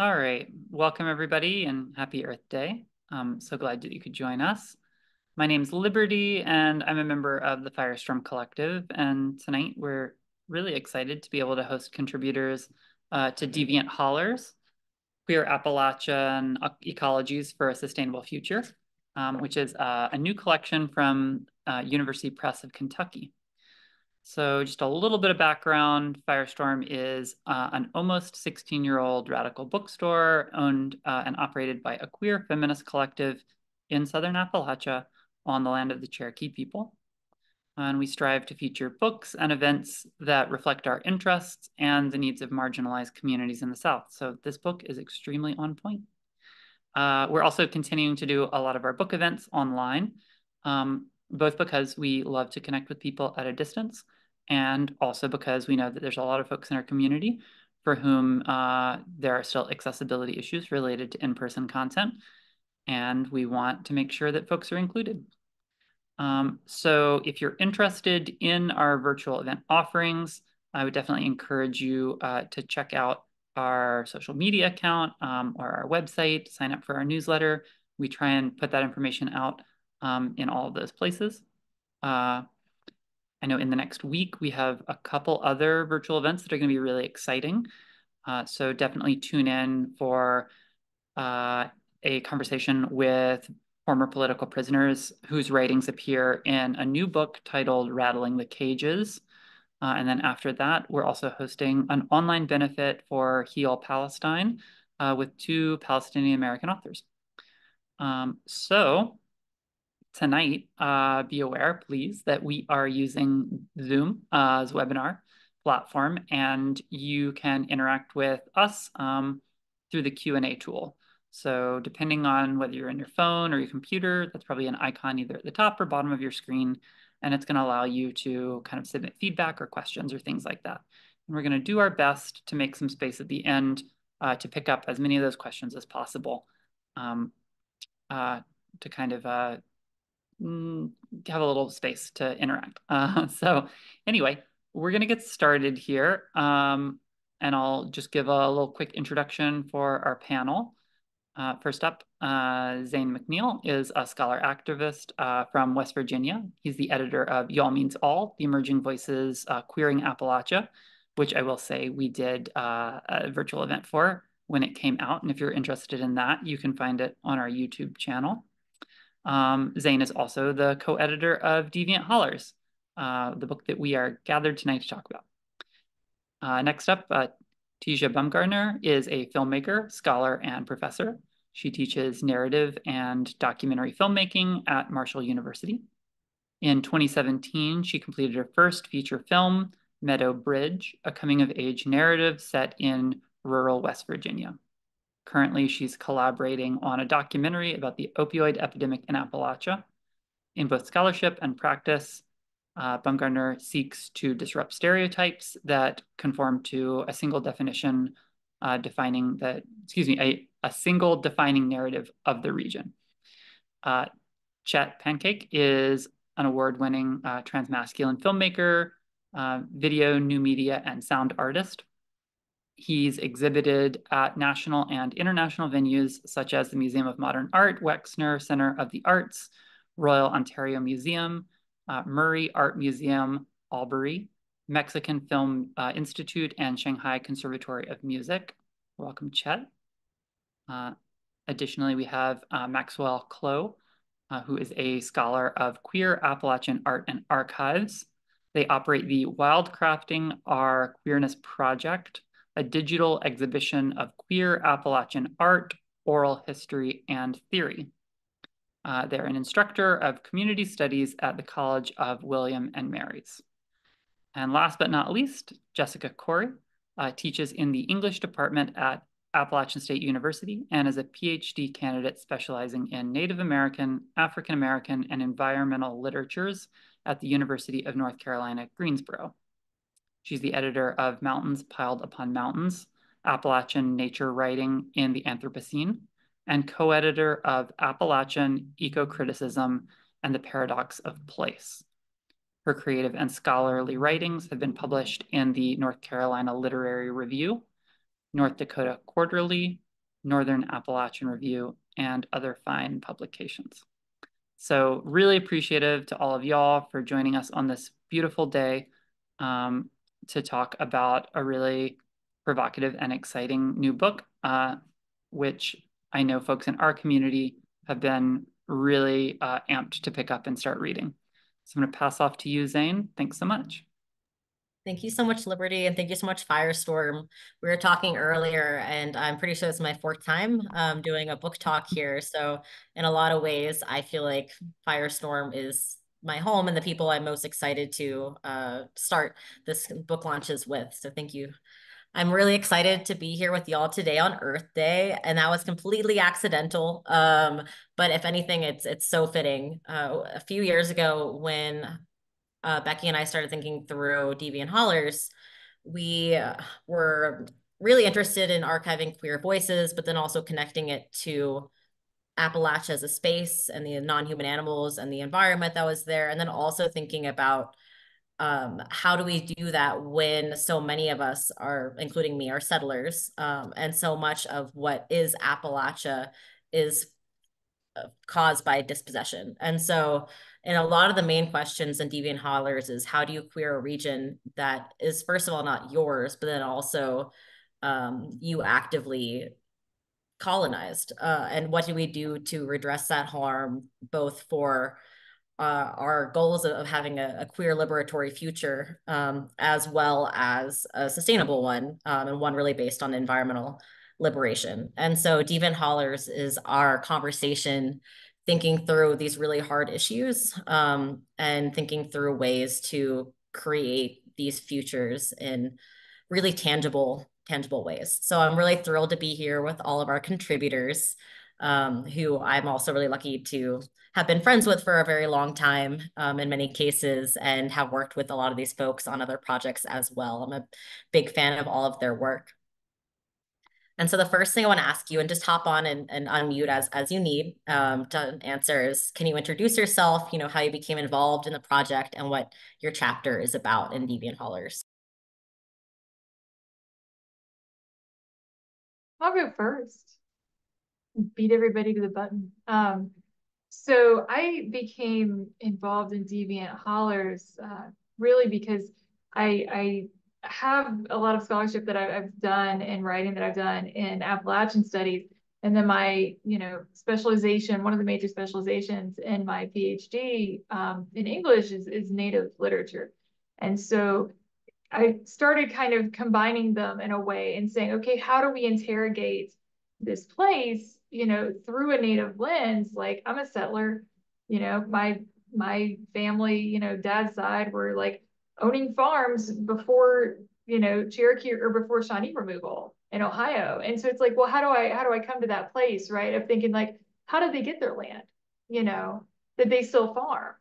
All right, welcome everybody and happy Earth Day. I'm so glad that you could join us. My name's Liberty and I'm a member of the Firestorm Collective, and tonight we're really excited to be able to host contributors to Deviant Hollers, Queer Appalachian Ecologies for a Sustainable Future, which is a new collection from University Press of Kentucky. So just a little bit of background, Firestorm is an almost 16-year-old radical bookstore owned and operated by a queer feminist collective in Southern Appalachia on the land of the Cherokee people. And we strive to feature books and events that reflect our interests and the needs of marginalized communities in the South. So this book is extremely on point. We're also continuing to do a lot of our book events online, both because we love to connect with people at a distance and also because we know that there's a lot of folks in our community for whom there are still accessibility issues related to in-person content, and we want to make sure that folks are included. So if you're interested in our virtual event offerings, I would definitely encourage you to check out our social media account or our website, sign up for our newsletter. We try and put that information out in all of those places. I know in the next week, we have a couple other virtual events that are going to be really exciting. So definitely tune in for a conversation with former political prisoners whose writings appear in a new book titled Rattling the Cages. And then after that, we're also hosting an online benefit for Heal Palestine with two Palestinian American authors. So tonight, be aware, please, that we are using Zoom as webinar platform, and you can interact with us through the Q&A tool. So depending on whether you're on your phone or your computer, that's probably an icon either at the top or bottom of your screen, and it's going to allow you to kind of submit feedback or questions or things like that. And we're going to do our best to make some space at the end to pick up as many of those questions as possible to kind of have a little space to interact. So anyway, we're going to get started here. And I'll just give a little quick introduction for our panel. First up, Zane McNeil is a scholar activist from West Virginia. He's the editor of Y'all Means All, the Emerging Voices Queering Appalachia, which I will say we did a virtual event for when it came out. And if you're interested in that, you can find it on our YouTube channel. Zane is also the co-editor of Deviant Hollers, the book that we are gathered tonight to talk about. Next up, Tijah Bumgarner is a filmmaker, scholar, and professor. She teaches narrative and documentary filmmaking at Marshall University. In 2017, she completed her first feature film, Meadow Bridge, a coming-of-age narrative set in rural West Virginia. Currently, she's collaborating on a documentary about the opioid epidemic in Appalachia. In both scholarship and practice, Bumgarner seeks to disrupt stereotypes that conform to a single definition defining that, a single defining narrative of the region. Chet Pancake is an award-winning transmasculine filmmaker, video, new media, and sound artist. He's exhibited at national and international venues such as the Museum of Modern Art, Wexner Center of the Arts, Royal Ontario Museum, Murray Art Museum Albury, Mexican Film Institute, and Shanghai Conservatory of Music. Welcome, Chet. Additionally, we have Maxwell Clough, who is a scholar of Queer Appalachian Art and Archives. They operate the Wildcrafting Our Queerness Project, a digital exhibition of queer Appalachian art, oral history, and theory. They're an instructor of community studies at the College of William and Mary's. And last but not least, Jessica Cory teaches in the English department at Appalachian State University and is a PhD candidate specializing in Native American, African American, and environmental literatures at the University of North Carolina, Greensboro. She's the editor of Mountains Piled Upon Mountains, Appalachian Nature Writing in the Anthropocene, and co-editor of Appalachian Eco-Criticism and the Paradox of Place. Her creative and scholarly writings have been published in the North Carolina Literary Review, North Dakota Quarterly, Northern Appalachian Review, and other fine publications. So really appreciative to all of y'all for joining us on this beautiful day to talk about a really provocative and exciting new book, which I know folks in our community have been really amped to pick up and start reading. So I'm gonna pass off to you, Zane. Thanks so much. Thank you so much, Liberty, and thank you so much, Firestorm. We were talking earlier, and I'm pretty sure it's my fourth time doing a book talk here. So in a lot of ways, I feel like Firestorm is my home and the people I'm most excited to start this book launches with. So thank you. I'm really excited to be here with y'all today on Earth Day, and that was completely accidental, but if anything, it's so fitting. A few years ago, when Becky and I started thinking through Deviant Hollers, we were really interested in archiving queer voices, but then also connecting it to Appalachia as a space and the non-human animals and the environment that was there, and then also thinking about how do we do that when so many of us are, including me, are settlers, and so much of what is Appalachia is caused by dispossession. And so, and a lot of the main questions in Deviant Hollers is how do you queer a region that is, first of all, not yours, but then also you actively colonized, and what do we do to redress that harm, both for our goals of having a queer liberatory future, as well as a sustainable one, and one really based on environmental liberation. And so Deviant Hollers is our conversation thinking through these really hard issues, and thinking through ways to create these futures in really tangible ways. So I'm really thrilled to be here with all of our contributors, who I'm also really lucky to have been friends with for a very long time, in many cases, and have worked with a lot of these folks on other projects as well. I'm a big fan of all of their work. And so the first thing I want to ask you, and just hop on and unmute as you need to answer, is can you introduce yourself, you know, how you became involved in the project and what your chapter is about in Deviant Hollers? I'll go first. Beat everybody to the button. So I became involved in Deviant Hollers really because I have a lot of scholarship that I've done and writing that I've done in Appalachian studies. And then my, you know, specialization, one of the major specializations in my PhD in English is Native literature. And so I started kind of combining them in a way and saying, okay, how do we interrogate this place, you know, through a Native lens? Like, I'm a settler, you know, my family, you know, dad's side were like owning farms before, you know, Cherokee or before Shawnee removal in Ohio. And so it's like, well, how do I come to that place, right? Of thinking like, how did they get their land, you know, that they still farm?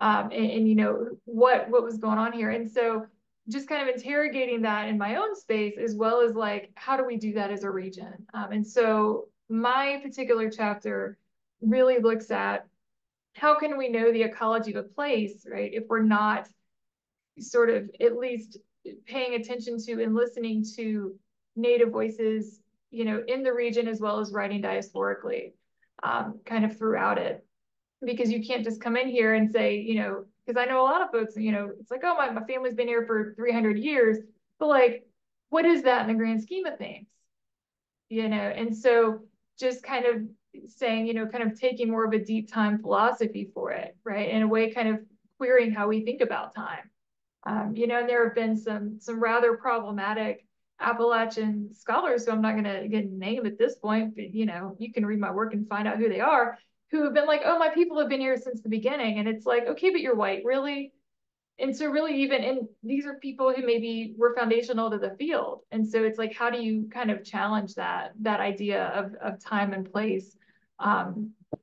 And you know, what was going on here? And so just kind of interrogating that in my own space, as well as like, how do we do that as a region? And so my particular chapter really looks at how can we know the ecology of a place, right? If we're not sort of at least paying attention to and listening to Native voices, you know, in the region, as well as writing diasporically, kind of throughout it. Because you can't just come in here and say, you know, because I know a lot of folks, you know, it's like, oh, my family's been here for 300 years, but like, what is that in the grand scheme of things? You know, and so just kind of saying, you know, kind of taking more of a deep time philosophy for it, right? In a way, kind of querying how we think about time. You know, and there have been some rather problematic Appalachian scholars, so I'm not gonna get named at this point, but you know, you can read my work and find out who they are, who have been like, oh, my people have been here since the beginning. And it's like, okay, but you're white, really? And so really even, and these are people who maybe were foundational to the field. And so it's like, how do you kind of challenge that idea of time and place,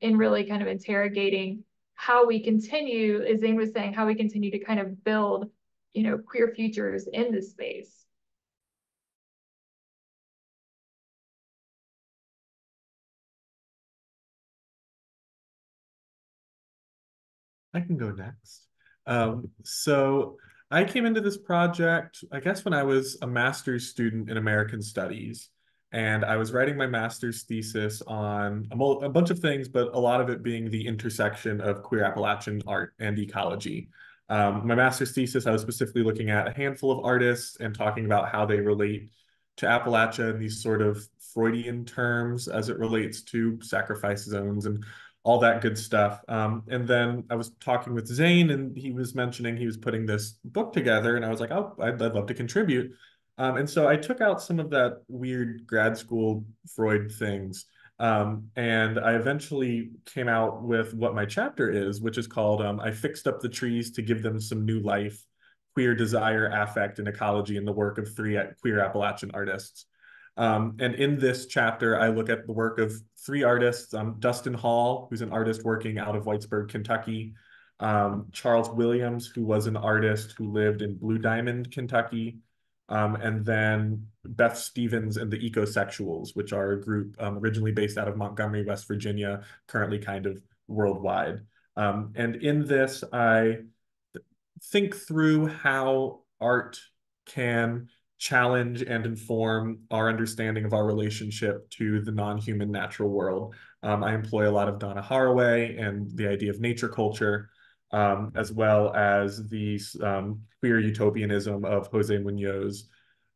in really kind of interrogating how we continue, as Zane was saying, how we continue to kind of build, you know, queer futures in this space. I can go next. So I came into this project, I guess, when I was a master's student in American Studies. And I was writing my master's thesis on a bunch of things, but a lot of it being the intersection of queer Appalachian art and ecology. My master's thesis, I was specifically looking at a handful of artists and talking about how they relate to Appalachia in these sort of Freudian terms as it relates to sacrifice zones and all that good stuff. And then I was talking with Zane, and he was mentioning he was putting this book together, and I was like, oh, I'd love to contribute. And so I took out some of that weird grad school Freud things. And I eventually came out with what my chapter is, which is called I Fixed Up the Trees to Give Them Some New Life, Queer Desire, Affect, and Ecology in the Work of Three Queer Appalachian Artists. And in this chapter, I look at the work of three artists, Dustin Hall, who's an artist working out of Whitesburg, Kentucky, Charles Williams, who was an artist who lived in Blue Diamond, Kentucky, and then Beth Stevens and the Ecosexuals, which are a group originally based out of Montgomery, West Virginia, currently kind of worldwide. And in this, I think through how art can challenge and inform our understanding of our relationship to the non-human natural world. I employ a lot of Donna Haraway and the idea of nature culture, as well as the queer utopianism of Jose Munoz.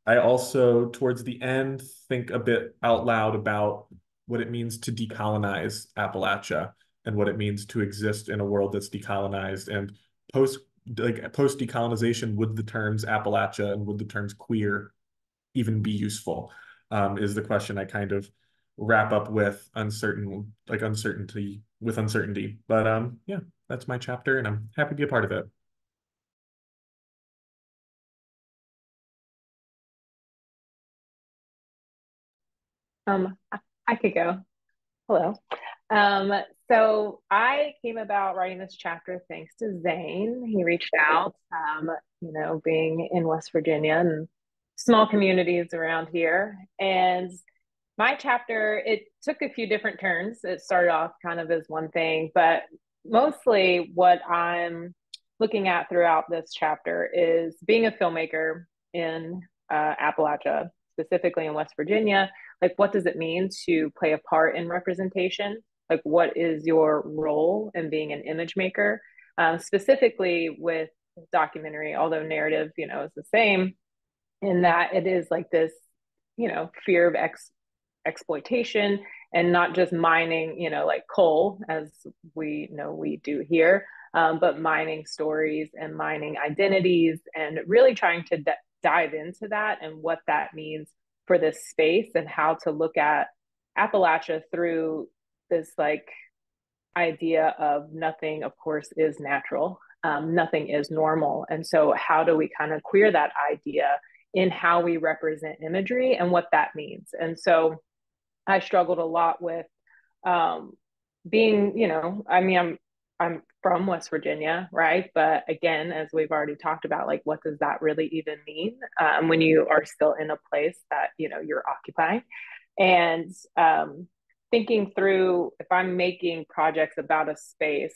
I also, towards the end, think a bit out loud about what it means to decolonize Appalachia and what it means to exist in a world that's decolonized. And post-decolonization, would the terms Appalachia and would the terms queer even be useful? Is the question I kind of wrap up with uncertainty. But yeah, that's my chapter, and I'm happy to be a part of it. I could go. Hello. So I came about writing this chapter thanks to Zane. He reached out, you know, being in West Virginia and small communities around here. And my chapter, it took a few different turns. It started off kind of as one thing, but mostly what I'm looking at throughout this chapter is being a filmmaker in Appalachia, specifically in West Virginia. Like, what does it mean to play a part in representation? Like, what is your role in being an image maker? Specifically with documentary, although narrative, you know, is the same in that it is like this, you know, fear of exploitation and not just mining, you know, like coal, as we know we do here, but mining stories and mining identities and really trying to dive into that and what that means for this space and how to look at Appalachia through this like idea of nothing, of course, is natural, nothing is normal. And so how do we kind of queer that idea in how we represent imagery and what that means? And so I struggled a lot with being, you know, I mean, I'm from West Virginia, right? But again, as we've already talked about, like, what does that really even mean when you are still in a place that, you know, you're occupying? And thinking through, if I'm making projects about a space,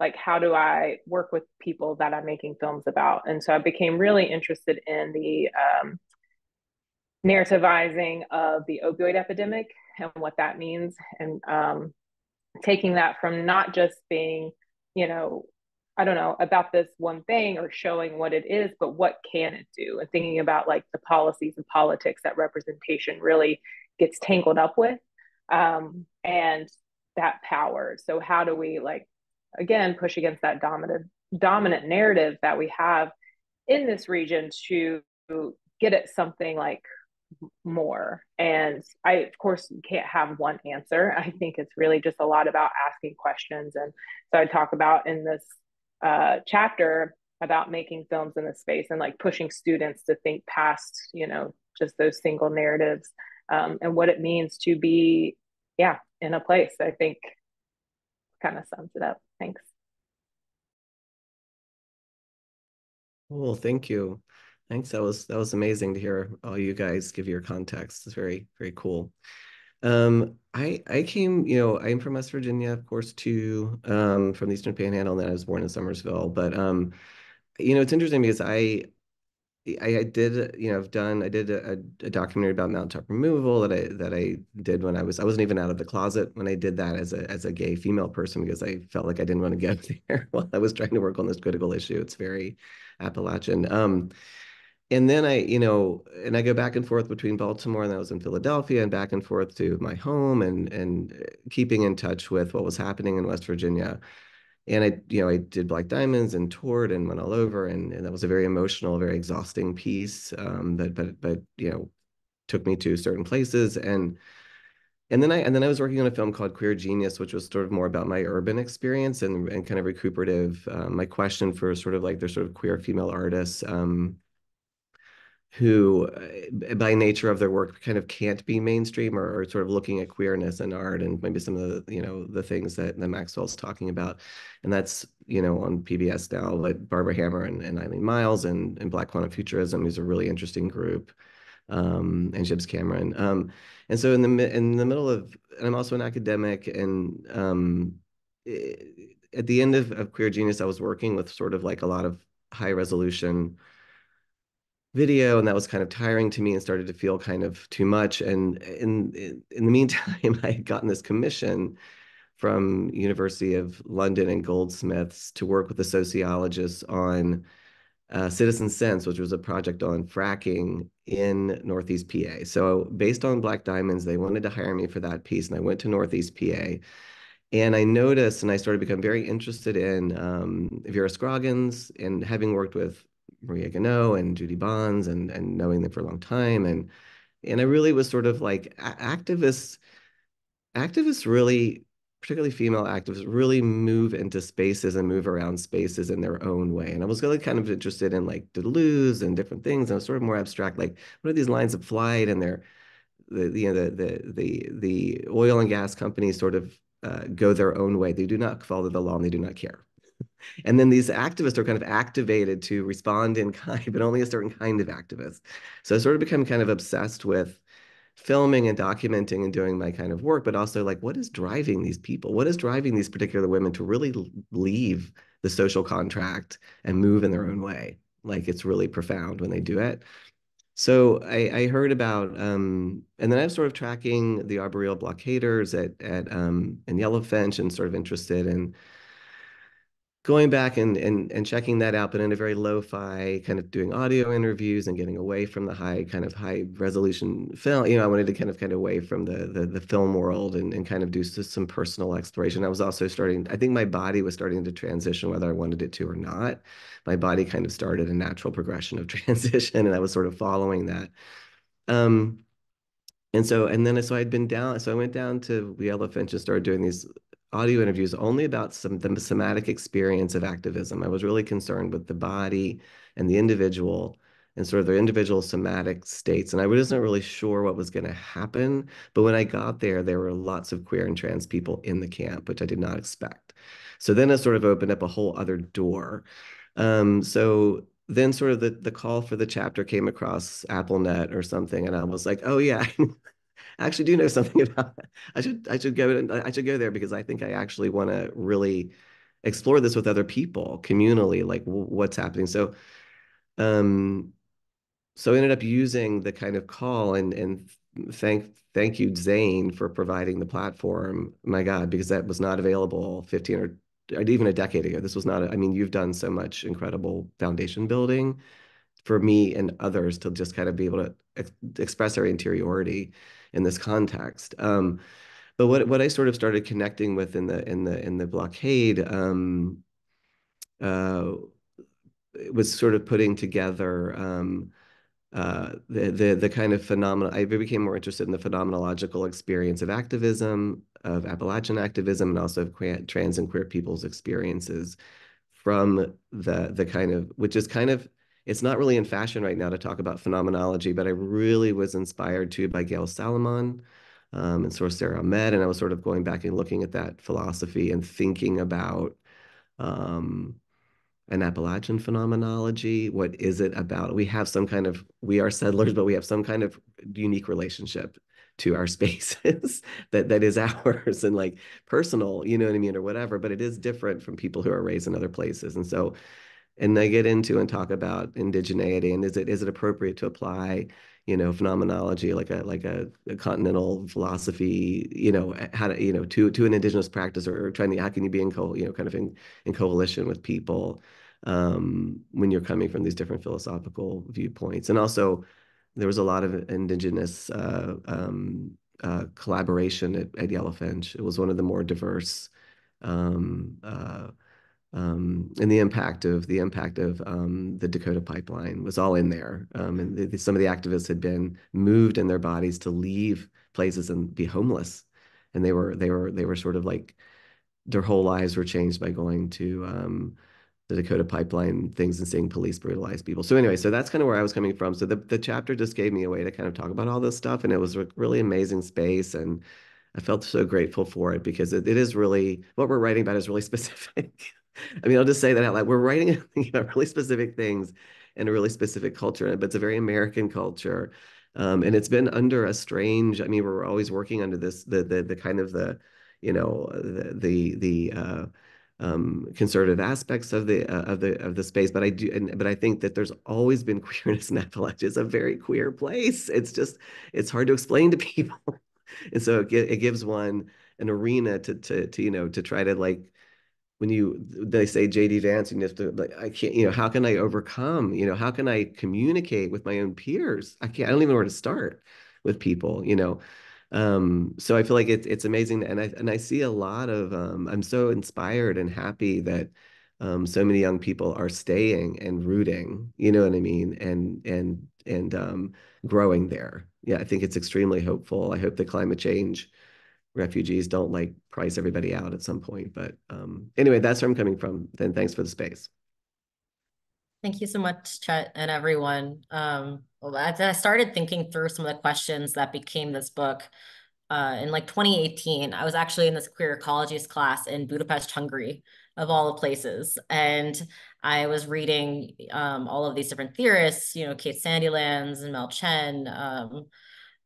like, how do I work with people that I'm making films about? And so I became really interested in the narrativizing of the opioid epidemic and what that means, and taking that from not just being, you know, I don't know about this one thing or showing what it is, but what can it do? And thinking about like the policies and politics that representation really gets tangled up with, and that power. So how do we, like, again, push against that dominant narrative that we have in this region to get at something like more? And I, of course, can't have one answer. I think it's really just a lot about asking questions. And so I talk about in this chapter about making films in this space and like pushing students to think past, you know, just those single narratives and what it means to be, yeah, in a place. I think kind of sums it up. Thanks. Well, thank you. Thanks. That was amazing to hear all you guys give your context. It's very, very cool. I came, you know, I'm from West Virginia, of course, too, from the Eastern Panhandle, and then I was born in Somersville. But you know, it's interesting because I I did a documentary about mountaintop removal that I did when I wasn't even out of the closet when I did that as a gay female person, because I felt like I didn't want to get there while I was trying to work on this critical issue. It's very Appalachian. And then I go back and forth between Baltimore, and I was in Philadelphia, and back and forth to my home, and keeping in touch with what was happening in West Virginia. And I did Black Diamonds and toured and went all over, and that was a very emotional, very exhausting piece. But took me to certain places, and then I was working on a film called Queer Genius, which was sort of more about my urban experience and kind of recuperative. My question for sort of like the sort of queer female artists who, by nature of their work, kind of can't be mainstream, or sort of looking at queerness and art and maybe some of the, the things that Maxwell's talking about. And that's, on PBS now, like Barbara Hammer and Eileen Miles and Black Quantum Futurism, who's a really interesting group, and Gibbs Cameron. And so in the middle of, and I'm also an academic, and at the end of Queer Genius, I was working with sort of like a lot of high resolution video, and that was kind of tiring to me and started to feel kind of too much. And in the meantime, I had gotten this commission from University of London and Goldsmiths to work with the sociologists on Citizen Sense, which was a project on fracking in Northeast PA. So based on Black Diamonds, they wanted to hire me for that piece, and I went to Northeast PA. And I noticed, and I started to become very interested in Vera Scroggins, and having worked with Maria Gano and Judy Bonds and knowing them for a long time. And I really was sort of like activists really, particularly female activists, really move into spaces and move around spaces in their own way. And I was really kind of interested in like Deleuze and different things. And I was sort of more abstract, like what are these lines of flight, and the oil and gas companies sort of go their own way. They do not follow the law, and they do not care. And then these activists are kind of activated to respond in kind, but only a certain kind of activist. So I sort of become kind of obsessed with filming and documenting and doing my kind of work, but also like, what is driving these people? What is driving these particular women to really leave the social contract and move in their own way? Like, it's really profound when they do it. So I heard about, and then I'm sort of tracking the arboreal blockaders in Yellowfinch, and sort of interested in going back and checking that out, but in a very lo-fi, kind of doing audio interviews and getting away from the high resolution film. I wanted to kind of away from the film world and kind of do some personal exploration. I was also starting, I think my body was starting to transition, whether I wanted it to or not. My body kind of started a natural progression of transition, and I was sort of following that. So I'd been down, so I went down to Yellowfinch and started doing these audio interviews only about the somatic experience of activism. I was really concerned with the body and the individual and sort of their individual somatic states. And I wasn't really sure what was going to happen. But when I got there, there were lots of queer and trans people in the camp, which I did not expect. So then it sort of opened up a whole other door. So then sort of the call for the chapter came across AppleNet or something. And I was like, oh, yeah. I actually do know something about it. I should go there, because I think I actually want to really explore this with other people communally, like what's happening. So I ended up using the kind of call, and thank you, Zane, for providing the platform. My God, because that was not available 15 or even a decade ago. This was not, I mean, you've done so much incredible foundation building for me and others to just kind of be able to express our interiority in this context. But what I sort of started connecting with in the blockade was sort of putting together the kind of phenomena. I became more interested in the phenomenological experience of activism, of Appalachian activism, and also of trans and queer people's experiences from the kind of, which is kind of, it's not really in fashion right now to talk about phenomenology, but I really was inspired too by Gail Salomon and Sorcer Ahmed. And I was sort of going back and looking at that philosophy and thinking about an Appalachian phenomenology. What is it about? We are settlers, but we have some kind of unique relationship to our spaces that is ours and like personal, you know what I mean, or whatever, but it is different from people who are raised in other places. And so And they get into and talk about indigeneity and is it appropriate to apply, you know, phenomenology like a continental philosophy, you know, how to, you know, to an indigenous practice, or trying to, how can you be in kind of in coalition with people when you're coming from these different philosophical viewpoints. And also there was a lot of indigenous collaboration at Yellowfinch. It was one of the more diverse and the impact of the Dakota Pipeline was all in there. And some of the activists had been moved in their bodies to leave places and be homeless, and they were sort of like their whole lives were changed by going to the Dakota Pipeline things and seeing police brutalize people. So anyway, so that's kind of where I was coming from. So the chapter just gave me a way to kind of talk about all this stuff, and it was a really amazing space, and I felt so grateful for it, because it is really, what we're writing about is really specific. I mean, I'll just say that out loud. We're writing about really specific things and a really specific culture, but it's a very American culture. And it's been under a strange, I mean, we're always working under this, the kind of the, you know, the concerted aspects of the space. But I think that there's always been queerness in Appalachia. It's a very queer place. It's just, it's hard to explain to people. And so it gives one an arena to you know, to try to, like, when they say J.D. Vance, and you have to, like, I can't, you know, how can I overcome, you know, how can I communicate with my own peers? I don't even know where to start with people, you know. So I feel like it's amazing. And I see a lot of, I'm so inspired and happy that so many young people are staying and rooting, you know what I mean? And growing there. Yeah, I think it's extremely hopeful. I hope that climate change refugees don't like price everybody out at some point. But anyway, that's where I'm coming from. Then thanks for the space. Thank you so much, Chet, and everyone. I started thinking through some of the questions that became this book. In like 2018, I was actually in this queer ecologies class in Budapest, Hungary, of all the places. And I was reading all of these different theorists, you know, Kate Sandilands and Mel Chen,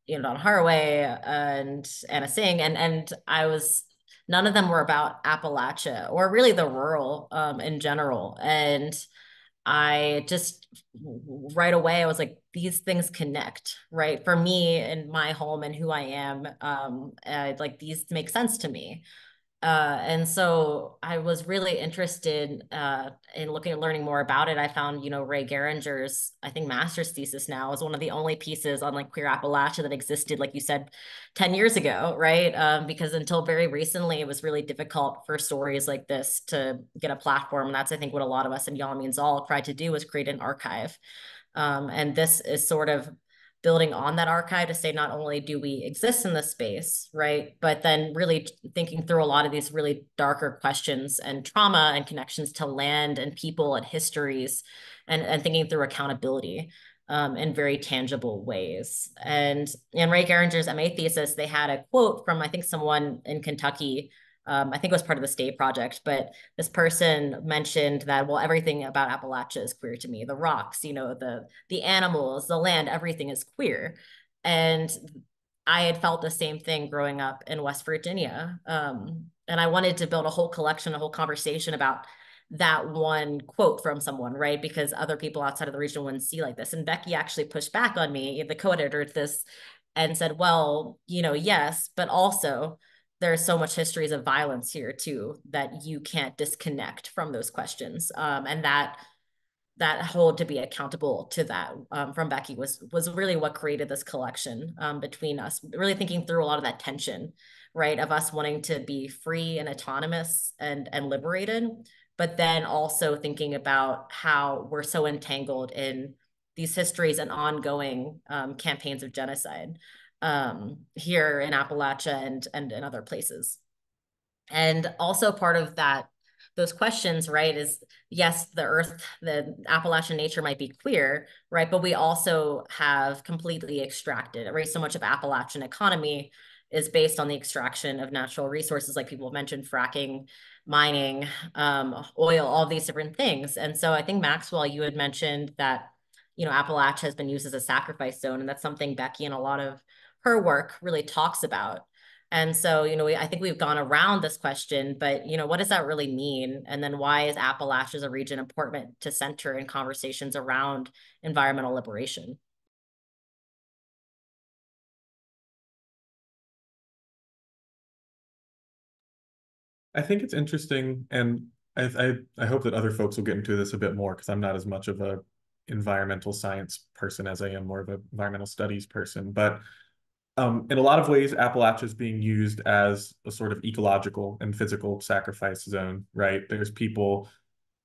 you know, Donna Haraway and Anna Singh. And I was, none of them were about Appalachia or really the rural in general. And I just right away, I was like, these things connect, right? For me and my home and who I am, like these make sense to me. And so I was really interested in looking at learning more about it. I found, you know, Ray Geringer's, I think, master's thesis now is one of the only pieces on like queer Appalachia that existed, like you said, 10 years ago, right? Because until very recently, it was really difficult for stories like this to get a platform. And that's, I think, what a lot of us in Y'all Means All tried to do, was create an archive. And this is sort of building on that archive to say, not only do we exist in this space, right, but then really thinking through a lot of these really darker questions and trauma and connections to land and people and histories, and thinking through accountability in very tangible ways. And in Ray Geringer's MA thesis, they had a quote from, I think, someone in Kentucky, I think it was part of the state project, but this person mentioned that, well, everything about Appalachia is queer to me. The rocks, you know, the animals, the land, everything is queer. And I had felt the same thing growing up in West Virginia. And I wanted to build a whole collection, a whole conversation about that one quote from someone, right? Because other people outside of the region wouldn't see like this. And Becky actually pushed back on me, the co-editor of this, and said, well, you know, yes, but also, there's so much histories of violence here too, that you can't disconnect from those questions. And that hold to be accountable to that from Becky was really what created this collection between us, really thinking through a lot of that tension, right? Of us wanting to be free and autonomous and liberated, but then also thinking about how we're so entangled in these histories and ongoing campaigns of genocide here in Appalachia and in other places. And also part of that, those questions, right, is yes, the earth, the Appalachian nature might be queer, right, but we also have completely extracted, right? So much of Appalachian economy is based on the extraction of natural resources, like people mentioned, fracking, mining, oil, all these different things. And so I think, Maxwell, you had mentioned that, you know, Appalachia has been used as a sacrifice zone, and that's something Becky and a lot of her work really talks about, And so, you know, I think we've gone around this question, but, you know, what does that really mean? And then why is Appalachia as a region important to center in conversations around environmental liberation? I think it's interesting, and I hope that other folks will get into this a bit more, because I'm not as much of a environmental science person as I am more of an environmental studies person. But in a lot of ways, Appalachia is being used as a sort of ecological and physical sacrifice zone, right? There's people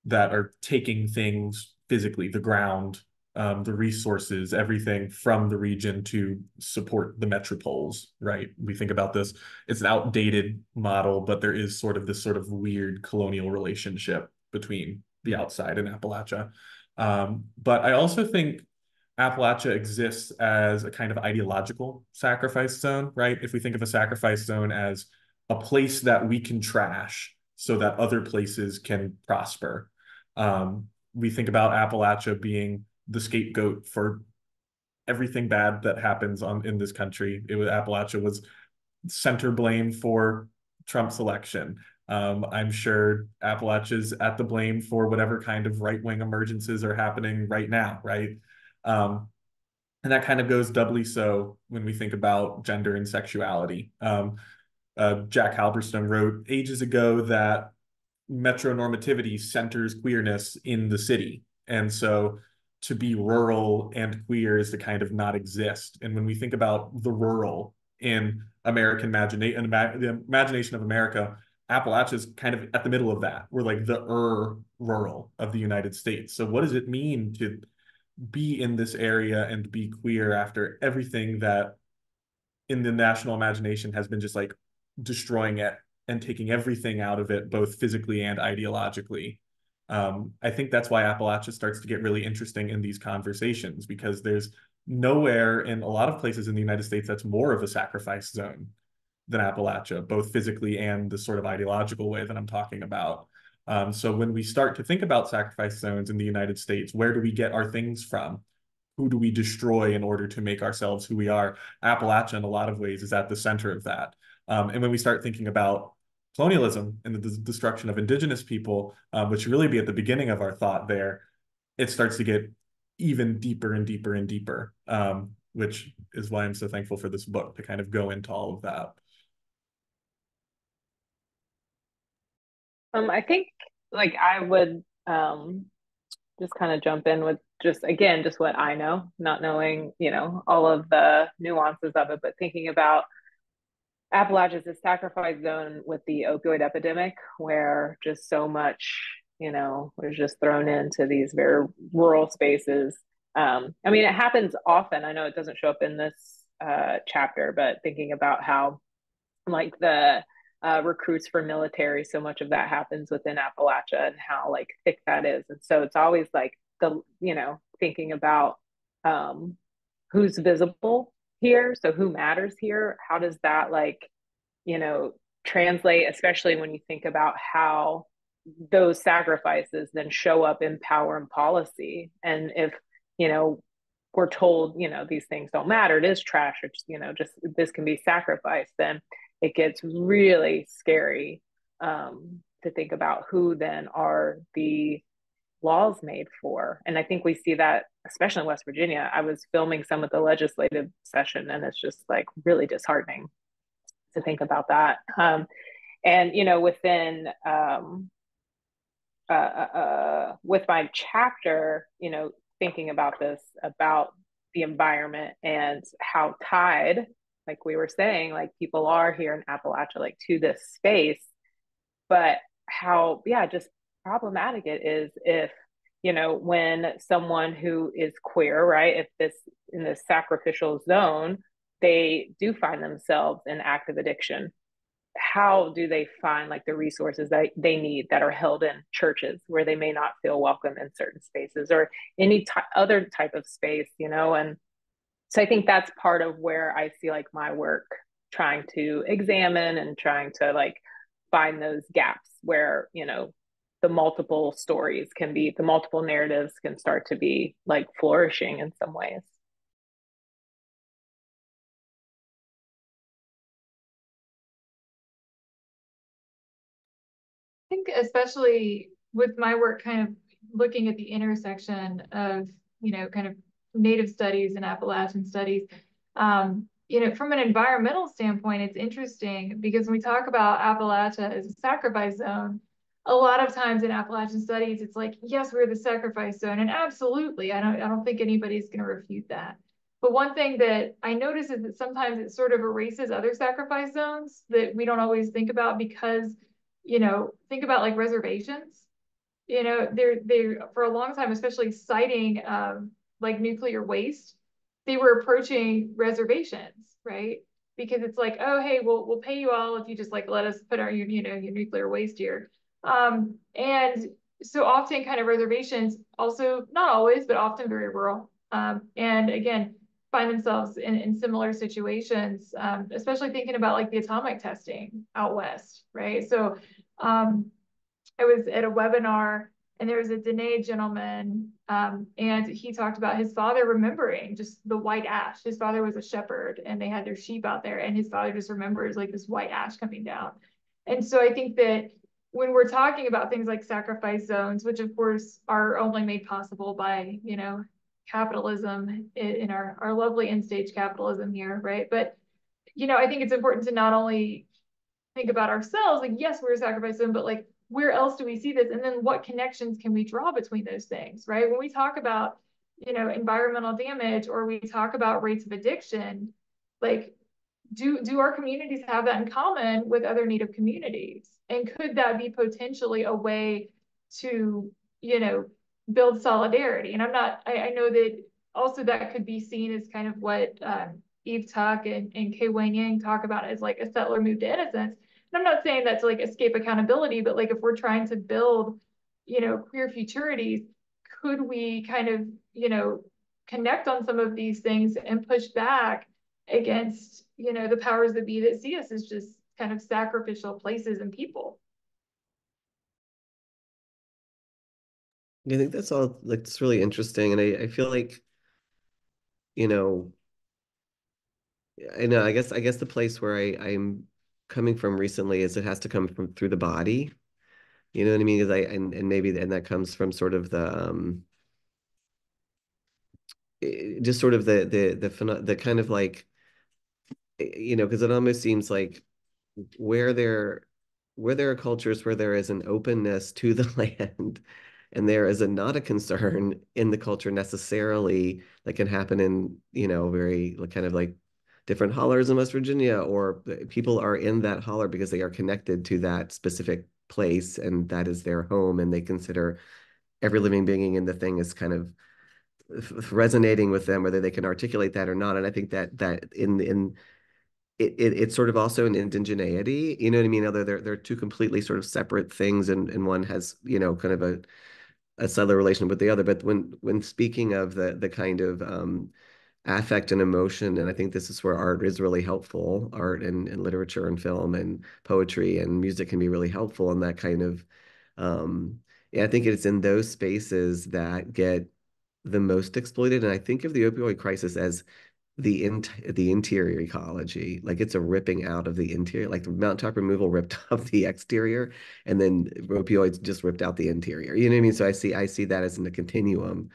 that are taking things physically, the ground, the resources, everything from the region to support the metropoles, right? We think about this, it's an outdated model, but there is sort of this sort of weird colonial relationship between the outside and Appalachia. But I also think Appalachia exists as a kind of ideological sacrifice zone, right? If we think of a sacrifice zone as a place that we can trash so that other places can prosper. We think about Appalachia being the scapegoat for everything bad that happens in this country. Appalachia was center blame for Trump's election. I'm sure Appalachia's at the blame for whatever kind of right-wing emergencies are happening right now, right? And that kind of goes doubly so when we think about gender and sexuality. Jack Halberstam wrote ages ago that metronormativity centers queerness in the city. And so to be rural and queer is to kind of not exist. And when we think about the rural in American imagination, the imagination of America, Appalachia is kind of at the middle of that. We're like the rural of the United States. So what does it mean to be in this area and be queer after everything that in the national imagination has been just like destroying it and taking everything out of it, both physically and ideologically? I think that's why Appalachia starts to get really interesting in these conversations, because there's nowhere in a lot of places in the United States that's more of a sacrifice zone than Appalachia, both physically and the sort of ideological way that I'm talking about. So when we start to think about sacrifice zones in the United States, where do we get our things from? Who do we destroy in order to make ourselves who we are? Appalachia, in a lot of ways, is at the center of that. And when we start thinking about colonialism and the destruction of indigenous people, which really be at the beginning of our thought there, it starts to get even deeper and deeper and deeper, which is why I'm so thankful for this book to kind of go into all of that. I think like I would just kind of jump in with just, again, just what I know, not knowing, you know, all of the nuances of it, but thinking about Appalachia as a sacrifice zone with the opioid epidemic, where just so much, you know, was just thrown into these very rural spaces. I mean, it happens often. I know it doesn't show up in this chapter, but thinking about how like the recruits for military, so much of that happens within Appalachia and how like thick that is. And so it's always like the, you know, thinking about who's visible here. So who matters here? How does that like, you know, translate, especially when you think about how those sacrifices then show up in power and policy. And if, you know, we're told, you know, these things don't matter, it is trash, or, you know, just this can be sacrificed, then it gets really scary to think about who then are the laws made for. And I think we see that, especially in West Virginia. I was filming some of the legislative session, and it's just like really disheartening to think about that. And, you know, within, with my chapter, you know, thinking about this, about the environment and how tied, like we were saying, like people are here in Appalachia, like to this space, but how, yeah, just problematic it is if, you know, when someone who is queer, right, if this, in this sacrificial zone, they do find themselves in active addiction, how do they find like the resources that they need that are held in churches where they may not feel welcome in certain spaces or any other type of space, you know? And so I think that's part of where I see like my work trying to examine and trying to like find those gaps where, you know, the multiple stories can be, the multiple narratives can start to be like flourishing in some ways. think especially with my work kind of looking at the intersection of, you know, kind of Native studies and Appalachian studies, you know, from an environmental standpoint, it's interesting because when we talk about Appalachia as a sacrifice zone, a lot of times in Appalachian studies, it's like, yes, we're the sacrifice zone. And absolutely, I don't think anybody's going to refute that. But one thing that I notice is that sometimes it sort of erases other sacrifice zones that we don't always think about because, you know, think about like reservations. You know, they're for a long time, especially citing like nuclear waste, they were approaching reservations, right? Because it's like, oh, hey, we'll pay you all if you just like let us put our, you know, your nuclear waste here. And so often kind of reservations also, not always, but often very rural. And again, find themselves in similar situations, especially thinking about like the atomic testing out west, right? So I was at a webinar and there was a Diné gentleman and he talked about his father remembering just the white ash. His father was a shepherd and they had their sheep out there and his father just remembers like this white ash coming down. And so I think that when we're talking about things like sacrifice zones, which of course are only made possible by, you know, capitalism in our lovely end stage capitalism here, right? But, you know, I think it's important to not only think about ourselves, like, yes, we're a sacrifice zone, but like, where else do we see this? And then what connections can we draw between those things, right? When we talk about, you know, environmental damage, or we talk about rates of addiction, like, do our communities have that in common with other Native communities? And could that be potentially a way to, you know, build solidarity? And I know that also that could be seen as kind of what Eve Tuck and Kei Wang Yang talk about as like a settler move to innocence. And I'm not saying that to like escape accountability, but like if we're trying to build, you know, queer futurities, could we kind of, you know, connect on some of these things and push back against, you know, the powers that be that see us as just kind of sacrificial places and people? I think that's all, like, it's really interesting. And I feel like, you know, I guess the place where I'm coming from recently is it has to come from through the body. You know what I mean? Because and that comes from sort of the just sort of the kind of like, you know, because it almost seems like where there are cultures where there is an openness to the land and there is not a concern in the culture necessarily that can happen in, you know, very kind of like different hollers in West Virginia, or people are in that holler because they are connected to that specific place and that is their home, and they consider every living being in the thing is kind of resonating with them, whether they can articulate that or not. And I think that it's sort of also an indigeneity, you know what I mean? Although they're two completely sort of separate things, and one has, you know, kind of a subtler relation with the other. But when speaking of the kind of affect and emotion, and I think this is where art is really helpful, art and literature and film and poetry and music can be really helpful in that kind of, I think it's in those spaces that get the most exploited. And I think of the opioid crisis as the interior ecology, like it's a ripping out of the interior, like the mountaintop removal ripped up the exterior, and then opioids just ripped out the interior. You know what I mean? So I see that as in the continuum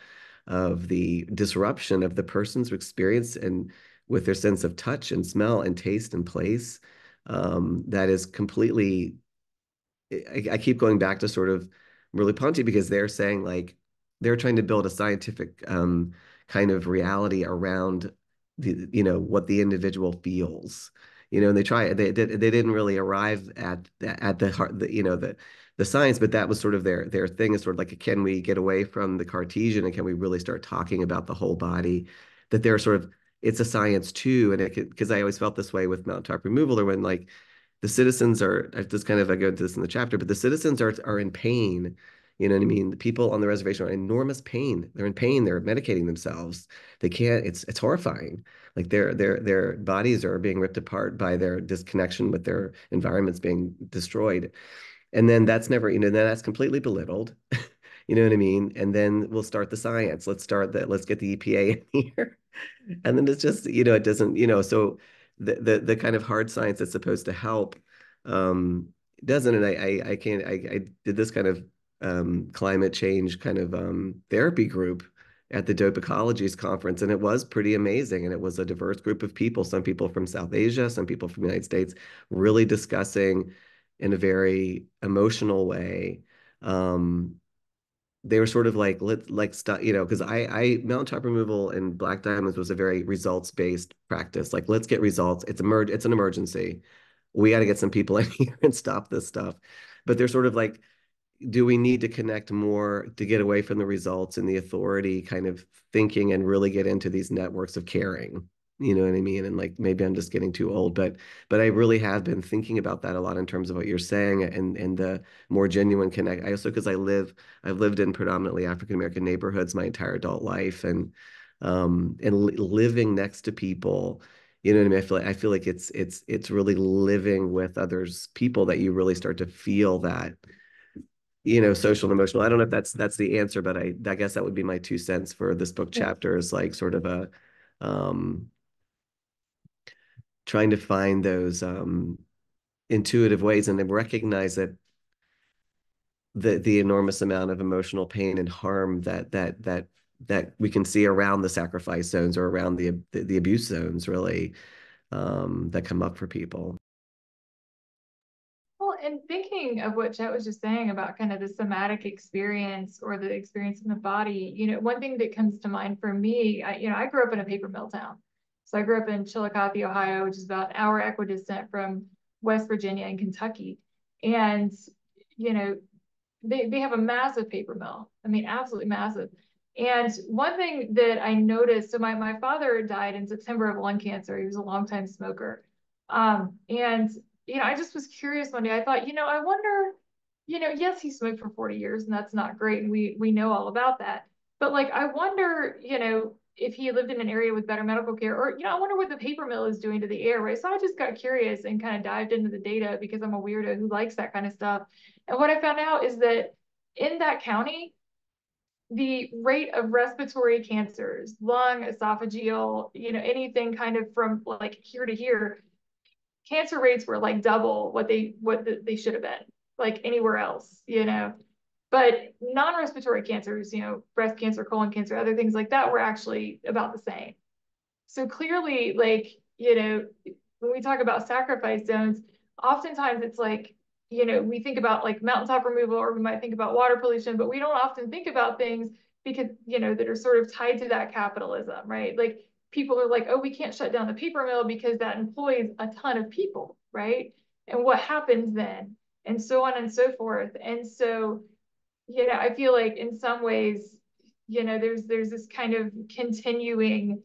of the disruption of the person's experience and with their sense of touch and smell and taste and place. That is completely, I keep going back to sort of Merleau-Ponty, because they're saying like, they're trying to build a scientific kind of reality around the, you know, what the individual feels, you know, and they didn't really arrive at the heart, you know, the science, but that was sort of their thing, is sort of like, can we get away from the Cartesian and can we really start talking about the whole body? That they're sort of, it's a science too. And because I always felt this way with mountaintop removal, or when like the citizens are, I go into this in the chapter, but the citizens are in pain. You know what I mean? The people on the reservation are in enormous pain. They're in pain. They're medicating themselves. They can't. It's horrifying. Like their bodies are being ripped apart by their disconnection with their environments being destroyed, and then that's never. You know, then that's completely belittled. You know what I mean? And then we'll start the science. Let's start that. Let's get the EPA in here, and then it's just, you know, it doesn't, you know. So the kind of hard science that's supposed to help doesn't. And I can't, I did this kind of climate change kind of therapy group at the Dope Ecologies Conference, and it was pretty amazing. And it was a diverse group of people, some people from South Asia, some people from the United States, really discussing in a very emotional way. They were sort of like, let's stop, you know, because I mountaintop removal and Black Diamonds was a very results-based practice. Like, let's get results. It's an emergency. We got to get some people in here and stop this stuff. But they're sort of like, do we need to connect more to get away from the results and the authority kind of thinking and really get into these networks of caring? You know what I mean? And like, maybe I'm just getting too old, but I really have been thinking about that a lot in terms of what you're saying and the more genuine connect. I also, because I've lived in predominantly African-American neighborhoods my entire adult life, and living next to people, you know what I mean? I feel like it's really living with others, people, that you really start to feel that, you know, social and emotional. I don't know if that's the answer, but I guess that would be my 2 cents for this book chapter, is like sort of a trying to find those intuitive ways, and then recognize that the enormous amount of emotional pain and harm that we can see around the sacrifice zones or around the abuse zones, really, that come up for people. And thinking of what Chet was just saying about kind of the somatic experience or the experience in the body, you know, one thing that comes to mind for me, I grew up in a paper mill town. So I grew up in Chillicothe, Ohio, which is about an hour equidistant from West Virginia and Kentucky. And, you know, they have a massive paper mill. I mean, absolutely massive. And one thing that I noticed, so my father died in September of lung cancer. He was a longtime smoker. And you know, I just was curious one day. I thought, you know, I wonder, you know, yes, he smoked for 40 years and that's not great. And we know all about that. But like, I wonder, you know, if he lived in an area with better medical care, or, you know, I wonder what the paper mill is doing to the air, right? So I just got curious and kind of dived into the data, because I'm a weirdo who likes that kind of stuff. And what I found out is that in that county, the rate of respiratory cancers, lung, esophageal, you know, anything kind of from like here to here, cancer rates were like double what they should have been, like anywhere else, you know. But non-respiratory cancers, you know, breast cancer, colon cancer, other things like that, were actually about the same. So clearly, like, you know, when we talk about sacrifice zones, oftentimes it's like, you know, we think about like mountaintop removal, or we might think about water pollution, but we don't often think about things because, you know, that are sort of tied to that capitalism, right? Like, people are like, oh, we can't shut down the paper mill because that employs a ton of people, right? And what happens then? And so on and so forth. And so, you know, I feel like in some ways, you know, there's this kind of continuing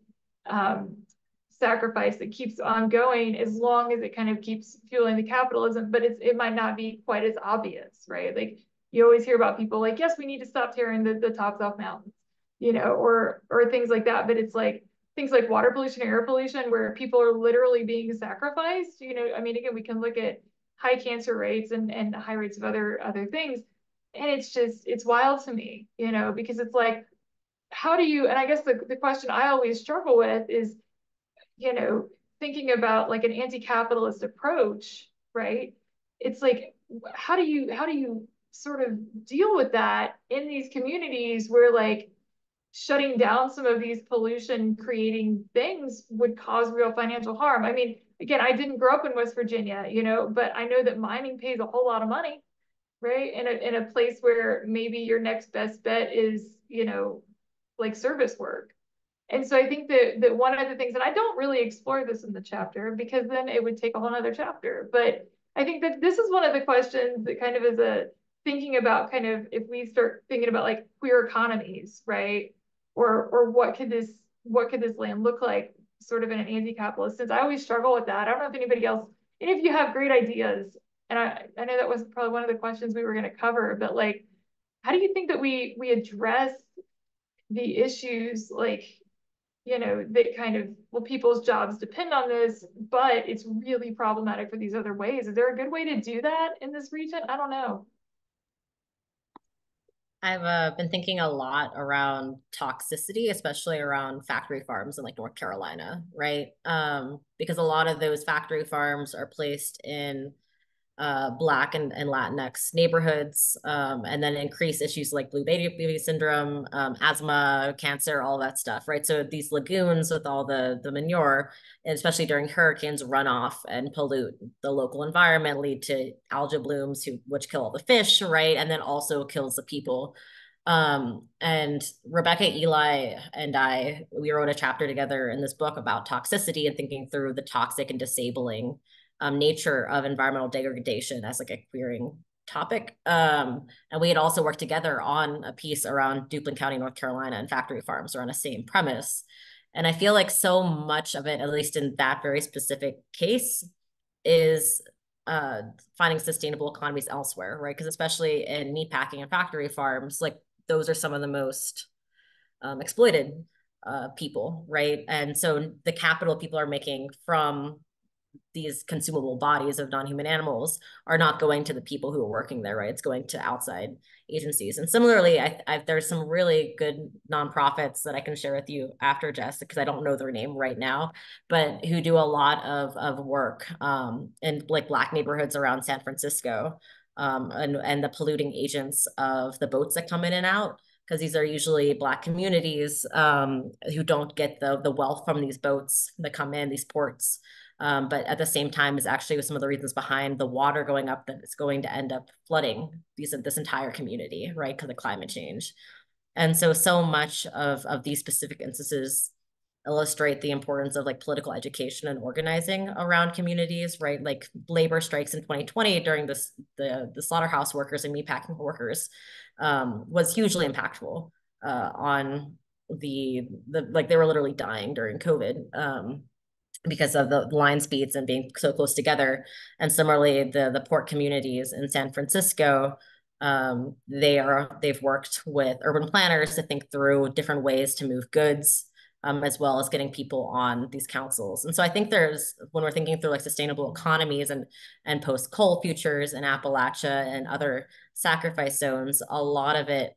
sacrifice that keeps on going, as long as it kind of keeps fueling the capitalism, but it might not be quite as obvious, right? Like, you always hear about people like, yes, we need to stop tearing the tops off mountains, you know, or things like that. But it's like, things like water pollution, air pollution, where people are literally being sacrificed. You know, I mean, again, we can look at high cancer rates and high rates of other things. And it's just, it's wild to me, you know, because it's like, how do you, and I guess the question I always struggle with is, you know, thinking about like an anti-capitalist approach, right? It's like, how do you sort of deal with that in these communities where like, shutting down some of these pollution creating things would cause real financial harm? I mean, again, I didn't grow up in West Virginia, you know, but I know that mining pays a whole lot of money, right? In a place where maybe your next best bet is, you know, like service work. And so I think that one of the things, and I don't really explore this in the chapter because then it would take a whole nother chapter, but I think that this is one of the questions that kind of is a thinking about kind of, if we start thinking about like queer economies, right? Or what could this land look like sort of in an anti-capitalist sense? I always struggle with that. I don't know if anybody else, and if you have great ideas, and I know that was probably one of the questions we were going to cover, but like, how do you think that we address the issues, like, you know, that kind of, well, people's jobs depend on this, but it's really problematic for these other ways. Is there a good way to do that in this region? I don't know. I've been thinking a lot around toxicity, especially around factory farms in like North Carolina, right? Because a lot of those factory farms are placed in Black and Latinx neighborhoods, and then increase issues like blue baby syndrome, asthma, cancer, all that stuff, right? So these lagoons with all the manure, and especially during hurricanes, run off and pollute the local environment, lead to algae blooms, which kill all the fish, right? And then also kills the people. And Rebecca Eli and I, we wrote a chapter together in this book about toxicity and thinking through the toxic and disabling nature of environmental degradation as like a queering topic. And we had also worked together on a piece around Duplin County, North Carolina, and factory farms around the same premise. And I feel like so much of it, at least in that very specific case, is finding sustainable economies elsewhere, right? Because especially in meatpacking and factory farms, like those are some of the most exploited people, right? And so the capital people are making from these consumable bodies of non-human animals are not going to the people who are working there, right? It's going to outside agencies. And similarly, there's some really good nonprofits that I can share with you after, Jess, because I don't know their name right now, but who do a lot of work in like Black neighborhoods around San Francisco, and the polluting agents of the boats that come in and out, because these are usually Black communities who don't get the wealth from these boats that come in, these ports. But at the same time is actually some of the reasons behind the water going up that it's going to end up flooding this entire community, right, because of climate change. And so much of these specific instances illustrate the importance of like political education and organizing around communities, right? Like labor strikes in 2020 during the slaughterhouse workers and meatpacking workers was hugely impactful on the like they were literally dying during COVID. Because of the line speeds and being so close together. And similarly, the port communities in San Francisco, they've worked with urban planners to think through different ways to move goods, as well as getting people on these councils. And so I think when we're thinking through like sustainable economies and post-coal futures in Appalachia and other sacrifice zones, a lot of it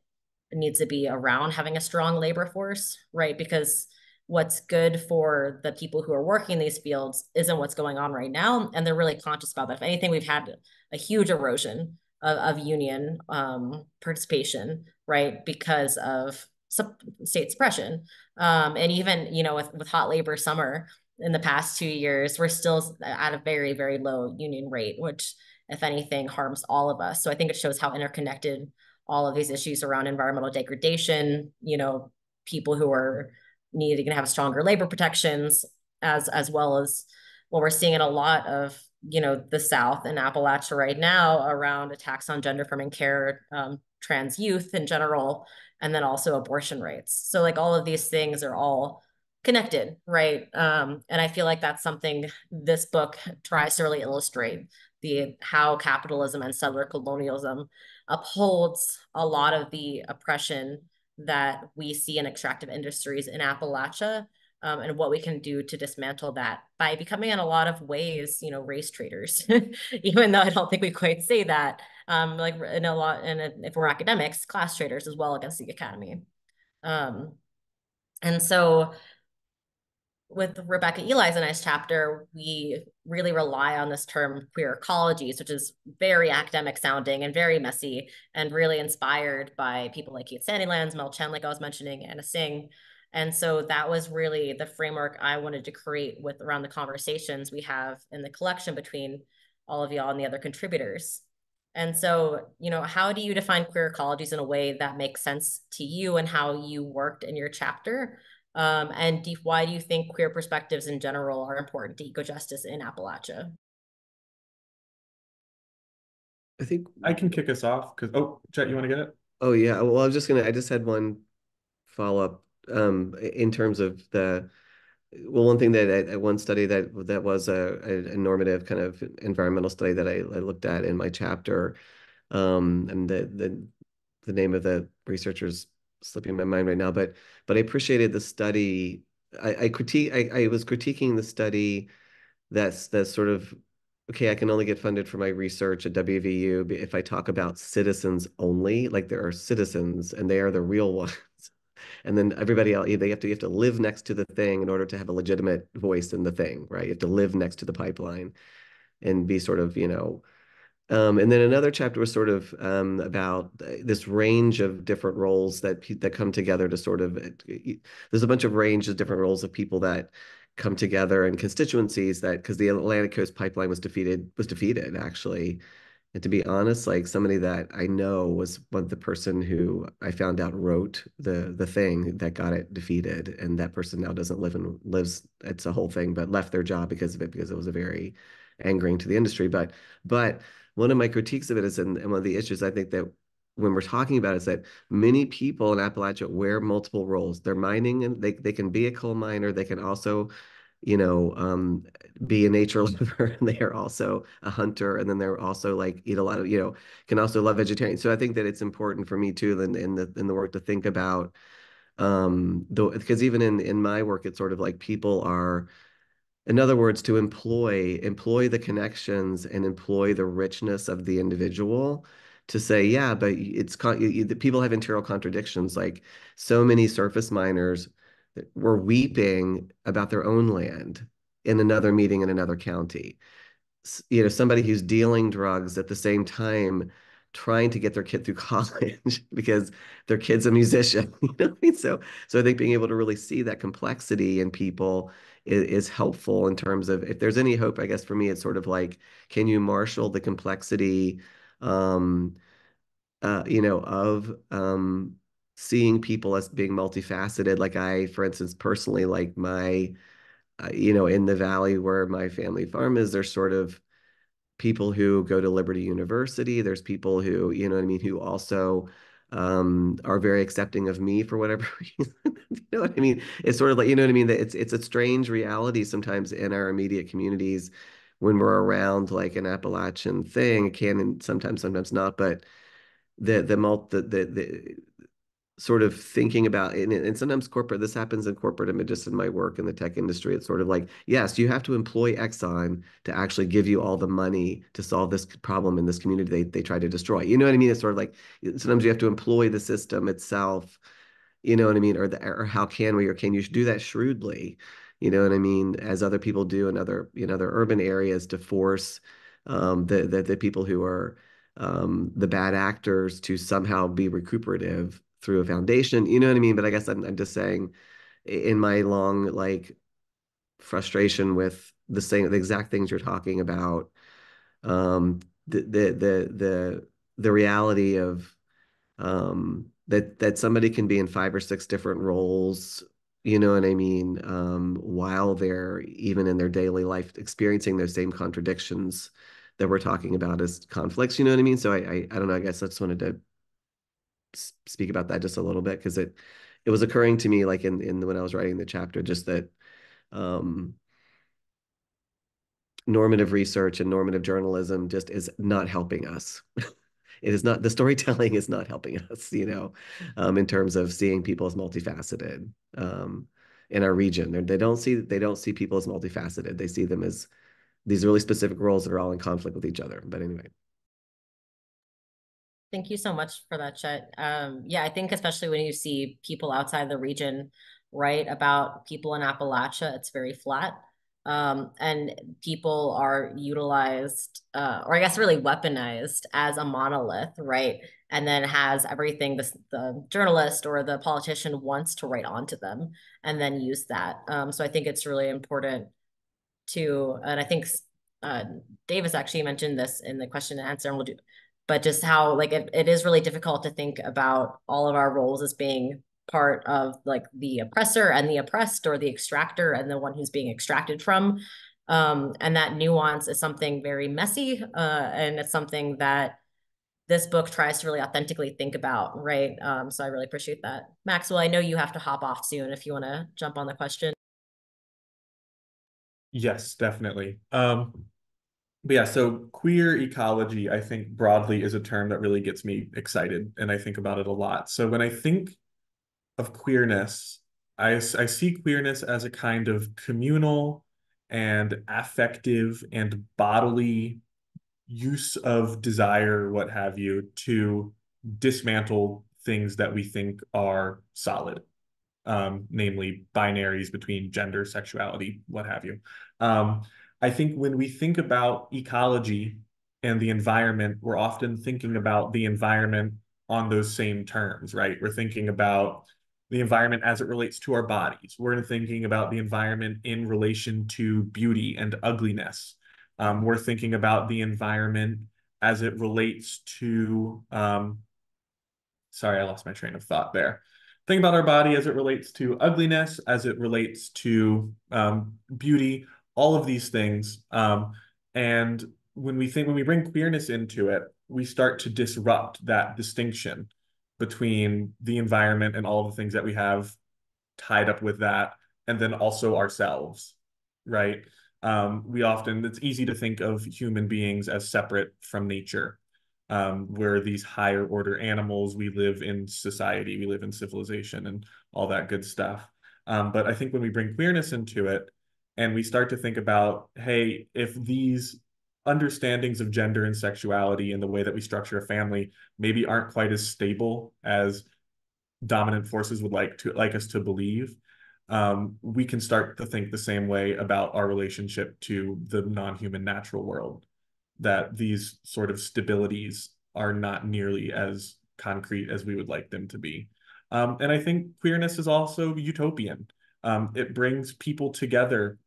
needs to be around having a strong labor force, right? Because what's good for the people who are working in these fields isn't what's going on right now. And they're really conscious about that. If anything, we've had a huge erosion of union participation, right? Because of state suppression. And even, you know, with hot labor summer in the past 2 years, we're still at a very, very low union rate, which if anything harms all of us. So I think it shows how interconnected all of these issues around environmental degradation, you know, people who are needing to have stronger labor protections, as well as what we're seeing in a lot of, you know, the South and Appalachia right now around attacks on gender-affirming care, trans youth in general, and then also abortion rates. So like all of these things are all connected, right? And I feel like that's something this book tries to really illustrate, how capitalism and settler colonialism upholds a lot of the oppression that we see in extractive industries in Appalachia, and what we can do to dismantle that by becoming, in a lot of ways, you know, race traders, even though I don't think we quite say that, like in a lot, and if we're academics, class traders as well against the academy. And so with Rebecca Eli's and I's chapter, we really rely on this term queer ecologies, which is very academic sounding and very messy and really inspired by people like Keith Sandilands, Mel Chen, like I was mentioning, Anna Singh. And so that was really the framework I wanted to create with around the conversations we have in the collection between all of y'all and the other contributors. And so, you know, how do you define queer ecologies in a way that makes sense to you and how you worked in your chapter? And why do you think queer perspectives in general are important to eco-justice in Appalachia? I think I can kick us off because, oh, Chet, you want to get it? Oh, yeah. Well, I just had one follow-up in terms of one thing that one study that was a normative kind of environmental study that I looked at in my chapter. And the name of the researcher's slipping my mind right now, but I appreciated the study. I was critiquing the study that's sort of, okay, I can only get funded for my research at WVU if I talk about citizens only. Like, there are citizens and they are the real ones. And then everybody else, you have to live next to the thing in order to have a legitimate voice in the thing, right? You have to live next to the pipeline and be sort of, you know, And then another chapter was sort of about this range of different roles that come together to sort of, there's a bunch of range of different roles of people that come together and constituencies that, because the Atlantic Coast Pipeline was defeated actually. And to be honest, like somebody that I know was one of the person who I found out wrote the thing that got it defeated. And that person now doesn't lives, it's a whole thing, but left their job because of it, because it was a very angering to the industry. But one of my critiques of it is, and one of the issues I think that when we're talking about it, is that many people in Appalachia wear multiple roles. They're mining, and they can be a coal miner. They can also, be a nature lover, and they are also a hunter, and then they're also like eat a lot of, can also love vegetarian. So I think that it's important for me too, in the work to think about, because even in my work, it's sort of like people are, in other words, to employ the connections and employ the richness of the individual to say, yeah, but the people have internal contradictions. Like so many surface miners were weeping about their own land in another meeting in another county. Somebody who's dealing drugs at the same time trying to get their kid through college because their kid's a musician. So I think being able to really see that complexity in people is helpful in terms of, if there's any hope, I guess for me, it's sort of like, can you marshal the complexity, of seeing people as being multifaceted? Like I, for instance, personally, like my, in the valley where my family farm is, there's sort of people who go to Liberty University. There's people who, who also are very accepting of me for whatever reason. It's sort of like, it's a strange reality sometimes in our immediate communities when we're around like an Appalachian thing. It can sometimes not, but the sort of thinking about, and sometimes corporate, this happens in corporate and just in my work in the tech industry, it's sort of like, yes, you have to employ Exxon to actually give you all the money to solve this problem in this community they try to destroy. It's sort of like, sometimes you have to employ the system itself, or how can we, or can you do that shrewdly, as other people do in other urban areas, to force the people who are the bad actors to somehow be recuperative through a foundation, But I guess I'm just saying, in my long frustration with the exact things you're talking about, the reality of that somebody can be in 5 or 6 different roles, while they're even in their daily life experiencing those same contradictions that we're talking about as conflicts, So I don't know. I guess I just wanted to speak about that just a little bit, because it was occurring to me when I was writing the chapter, just that normative research and normative journalism just is not helping us. It is not, the storytelling is not helping us, in terms of seeing people as multifaceted in our region. They don't see people as multifaceted. They see them as these really specific roles that are all in conflict with each other. But anyway. Thank you so much for that, Chet. I think especially when you see people outside the region write about people in Appalachia, it's very flat. And people are utilized, or I guess really weaponized as a monolith, right? And then has everything the journalist or the politician wants to write onto them and then use that. So I think it's really important to, and I think Davis actually mentioned this in the question and answer, and we'll do, but just how it is really difficult to think about all of our roles as being part of the oppressor and the oppressed, or the extractor and the one who's being extracted from. And that nuance is something very messy. And it's something that this book tries to really authentically think about, right? So I really appreciate that. Maxwell, I know you have to hop off soon if you wanna jump on the question. Yes, definitely. But yeah, so queer ecology, I think broadly is a term that really gets me excited, and I think about it a lot. So when I think of queerness, I see queerness as a kind of communal and affective and bodily use of desire, what have you, to dismantle things that we think are solid, namely binaries between gender, sexuality, what have you. I think when we think about ecology and the environment, we're often thinking about the environment on those same terms, right? We're thinking about the environment as it relates to our bodies. We're thinking about the environment in relation to beauty and ugliness. We're thinking about the environment as it relates to, sorry, I lost my train of thought there. Think about our body as it relates to ugliness, as it relates to beauty, all of these things. And when we bring queerness into it, we start to disrupt that distinction between the environment and all the things that we have tied up with that, and then also ourselves, right? It's easy to think of human beings as separate from nature. We're these higher order animals, we live in society, we live in civilization and all that good stuff. But I think when we bring queerness into it, and we start to think about, hey, if these understandings of gender and sexuality and the way that we structure a family maybe aren't quite as stable as dominant forces would like us to believe, we can start to think the same way about our relationship to the non-human natural world, that these sort of stabilities are not nearly as concrete as we would like them to be. And I think queerness is also utopian. It brings people together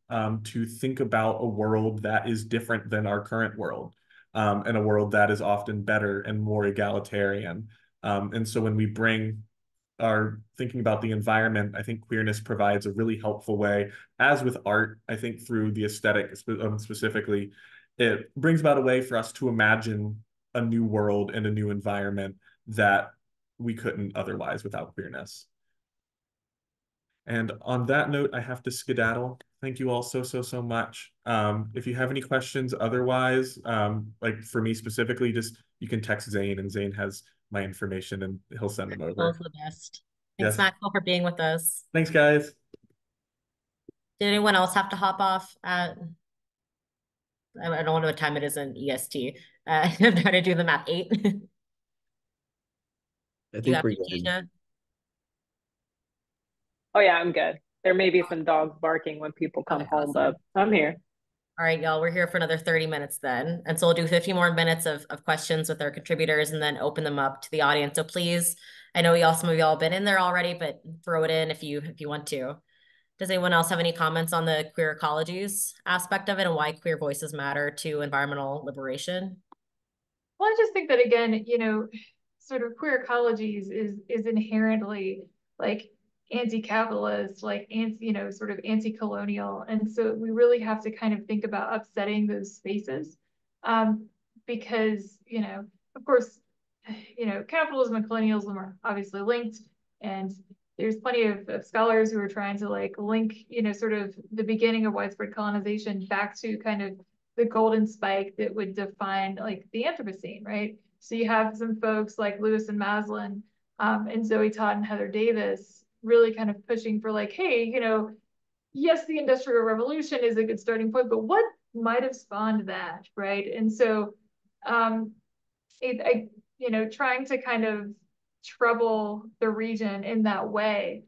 to think about a world that is different than our current world, and a world that is often better and more egalitarian. And so when we bring our thinking about the environment, I think queerness provides a really helpful way, as with art, I think through the aesthetic specifically, it brings about a way for us to imagine a new world and a new environment that we couldn't otherwise without queerness. And on that note, I have to skedaddle. Thank you all so, so, so much. If you have any questions otherwise, like for me specifically, just you can text Zane, and Zane has my information and he'll send them over. The best. Thanks, yes. Maxwell, for being with us. Thanks, guys. Did anyone else have to hop off? I don't know what time it is in EST. I'm trying to do the math. 8. I think we're good. Oh yeah, I'm good. There may be some dogs barking when people come home, but I'm here. All right, y'all, we're here for another 30 minutes then. And so we'll do 50 more minutes of questions with our contributors and then open them up to the audience. So please, I know y'all, some of y'all have been in there already, but throw it in if you want to. Does anyone else have any comments on the queer ecologies aspect of it and why queer voices matter to environmental liberation? Well, I just think that, again, you know, sort of queer ecologies is inherently like anti-capitalist, like, you know, sort of anti-colonial. And so we really have to kind of think about upsetting those spaces because, you know, of course, you know, capitalism and colonialism are obviously linked. And there's plenty of scholars who are trying to like link, you know, sort of the beginning of widespread colonization back to kind of the golden spike that would define like the Anthropocene, right? So you have some folks like Lewis and Maslin and Zoe Todd and Heather Davis really kind of pushing for like, hey, you know, yes, the Industrial Revolution is a good starting point, but what might have spawned that, right? And so, you know, trying to kind of trouble the region in that way,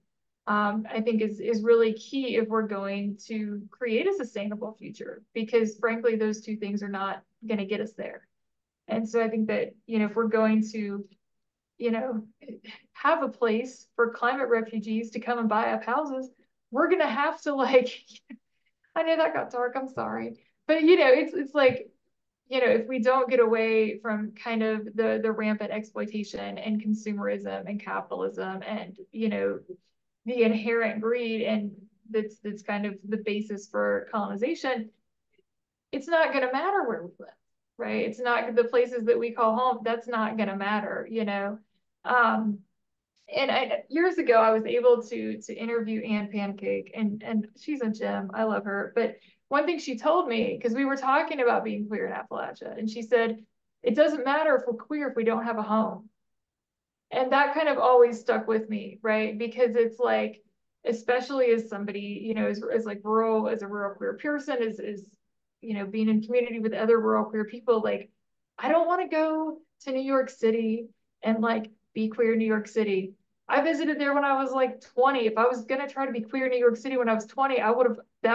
I think is really key if we're going to create a sustainable future, because frankly, those two things are not going to get us there. And so I think that, you know, if we're going to, you know, have a place for climate refugees to come and buy up houses, we're going to have to like, I know that got dark, I'm sorry. But, you know, it's like, you know, if we don't get away from kind of the rampant exploitation and consumerism and capitalism and, you know, the inherent greed and that's kind of the basis for colonization, it's not going to matter where we live, right? It's not the places that we call home, that's not going to matter, you know? And years ago, I was able to interview Anne Pancake, and she's a gem. I love her. But one thing she told me, because we were talking about being queer in Appalachia, and she said, it doesn't matter if we're queer if we don't have a home. And that kind of always stuck with me, right? Because it's like, especially as somebody, you know, as like rural, as a rural queer person, is you know, being in community with other rural queer people, like, I don't want to go to New York City and like, be queer New York City. I visited there when I was like 20. If I was gonna try to be queer New York City when I was 20, that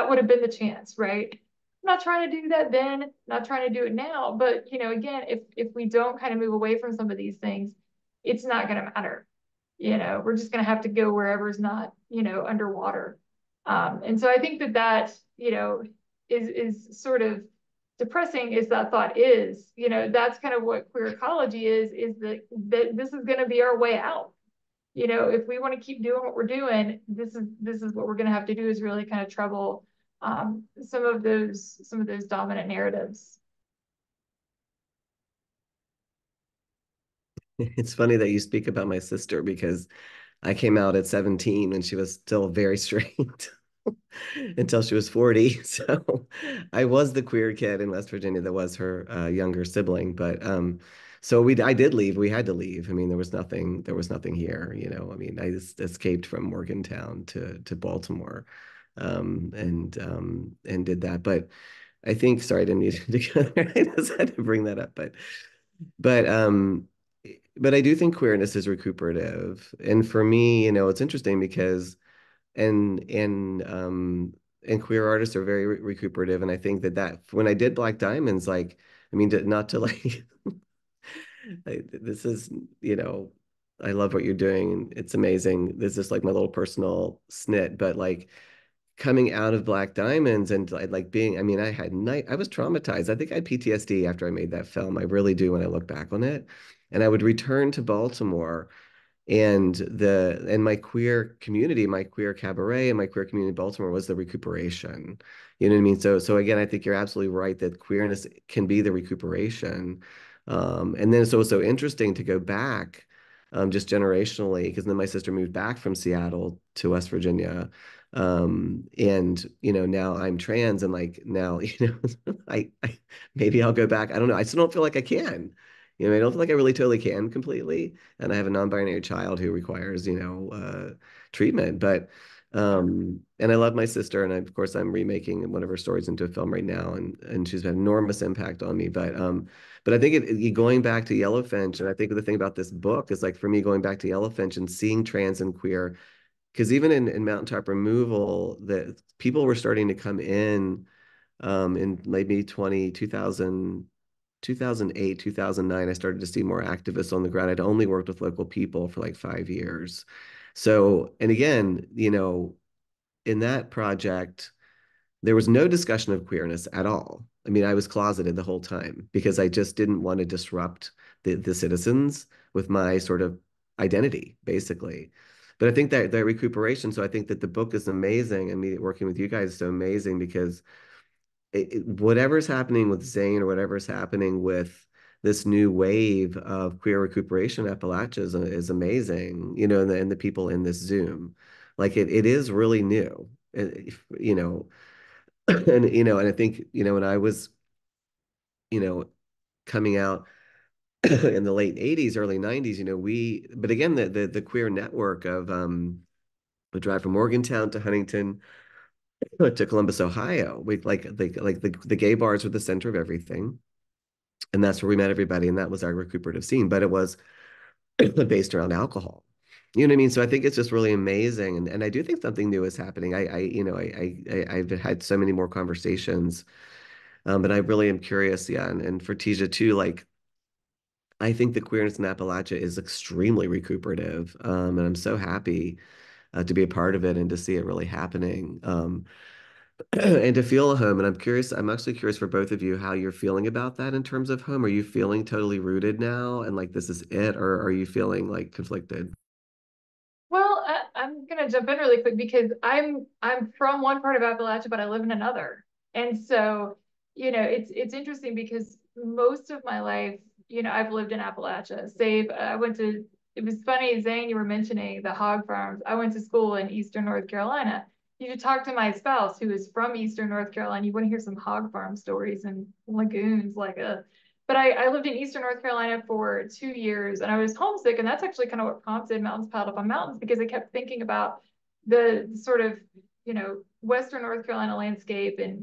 would have been the chance, right? not trying to do that then, not trying to do it now, but, you know, again, if we don't kind of move away from some of these things, it's not going to matter. You know, we're just going to have to go wherever is not, you know, underwater. And so I think that you know, is sort of depressing, is that thought is, you know, that's kind of what queer ecology is that this is going to be our way out. You know, if we want to keep doing what we're doing, this is what we're going to have to do, is really kind of trouble some of those dominant narratives. It's funny that you speak about my sister, because I came out at 17 and she was still very straight until she was 40. So I was the queer kid in West Virginia that was her younger sibling. But so I did leave. We had to leave. I mean, there was nothing here. You know, I mean, I just escaped from Morgantown to Baltimore, and did that. But I think, sorry, I didn't need to go there. I just had to bring that up. But I do think queerness is recuperative. And for me, you know, it's interesting because, and queer artists are very recuperative. And I think that when I did Black Diamonds, like, I mean, this is, you know, I love what you're doing. It's amazing. This is like my little personal snit, but like coming out of Black Diamonds and like being, I mean, I was traumatized. I think I had PTSD after I made that film. I really do when I look back on it. And I would return to Baltimore, and my queer community, my queer cabaret and my queer community in Baltimore was the recuperation. You know what I mean? So again, I think you're absolutely right that queerness can be the recuperation. And then so it was so interesting to go back just generationally, because then my sister moved back from Seattle to West Virginia. And, you know, now I'm trans, and like now, you know, I maybe I'll go back. I don't know. I still don't feel like I can. You know, I don't feel like I really totally can completely. And I have a non-binary child who requires, you know, treatment. But, and I love my sister. And of course, I'm remaking one of her stories into a film right now. And she's had an enormous impact on me. But I think going back to Yellowfinch, and I think the thing about this book is, like, for me, going back to Yellowfinch and seeing trans and queer, because even in Mountaintop Removal, the people were starting to come in maybe 2008, 2009, I started to see more activists on the ground. I'd only worked with local people for like 5 years. So, and again, you know, in that project, there was no discussion of queerness at all. I mean, I was closeted the whole time because I just didn't want to disrupt the citizens with my sort of identity, basically. But I think that recuperation, so I think that the book is amazing. I mean, working with you guys is so amazing because whatever's happening with Zane or whatever's happening with this new wave of queer recuperation Appalachia is amazing, you know, and the people in this Zoom, like it is really new, you know, and, you know, and I think, you know, when I was, you know, coming out in the late 80s, early 90s, you know, but again, the queer network of the drive from Morgantown to Huntington, to Columbus, Ohio, we like the gay bars were the center of everything, and that's where we met everybody, and that was our recuperative scene. But it was based around alcohol, you know what I mean. So I think it's just really amazing, and I do think something new is happening. I've had so many more conversations, but I really am curious, yeah, and for Tijah too. Like, I think the queerness in Appalachia is extremely recuperative, and I'm so happy to be a part of it and to see it really happening, and to feel a home. And I'm actually curious for both of you how you're feeling about that in terms of home. Are you feeling totally rooted now and like this is it, or are you feeling like conflicted? Well, I'm gonna jump in really quick because I'm from one part of Appalachia, but I live in another. And so, you know, it's interesting because most of my life, you know, I've lived in Appalachia. Save I went to. It was funny, Zane, you were mentioning the hog farms. I went to school in Eastern North Carolina. You should talk to my spouse who is from Eastern North Carolina. You want to hear some hog farm stories and lagoons, like, ugh. But I lived in Eastern North Carolina for 2 years and I was homesick. And that's actually kind of what prompted Mountains Piled Up on Mountains, because I kept thinking about the sort of, you know, Western North Carolina landscape and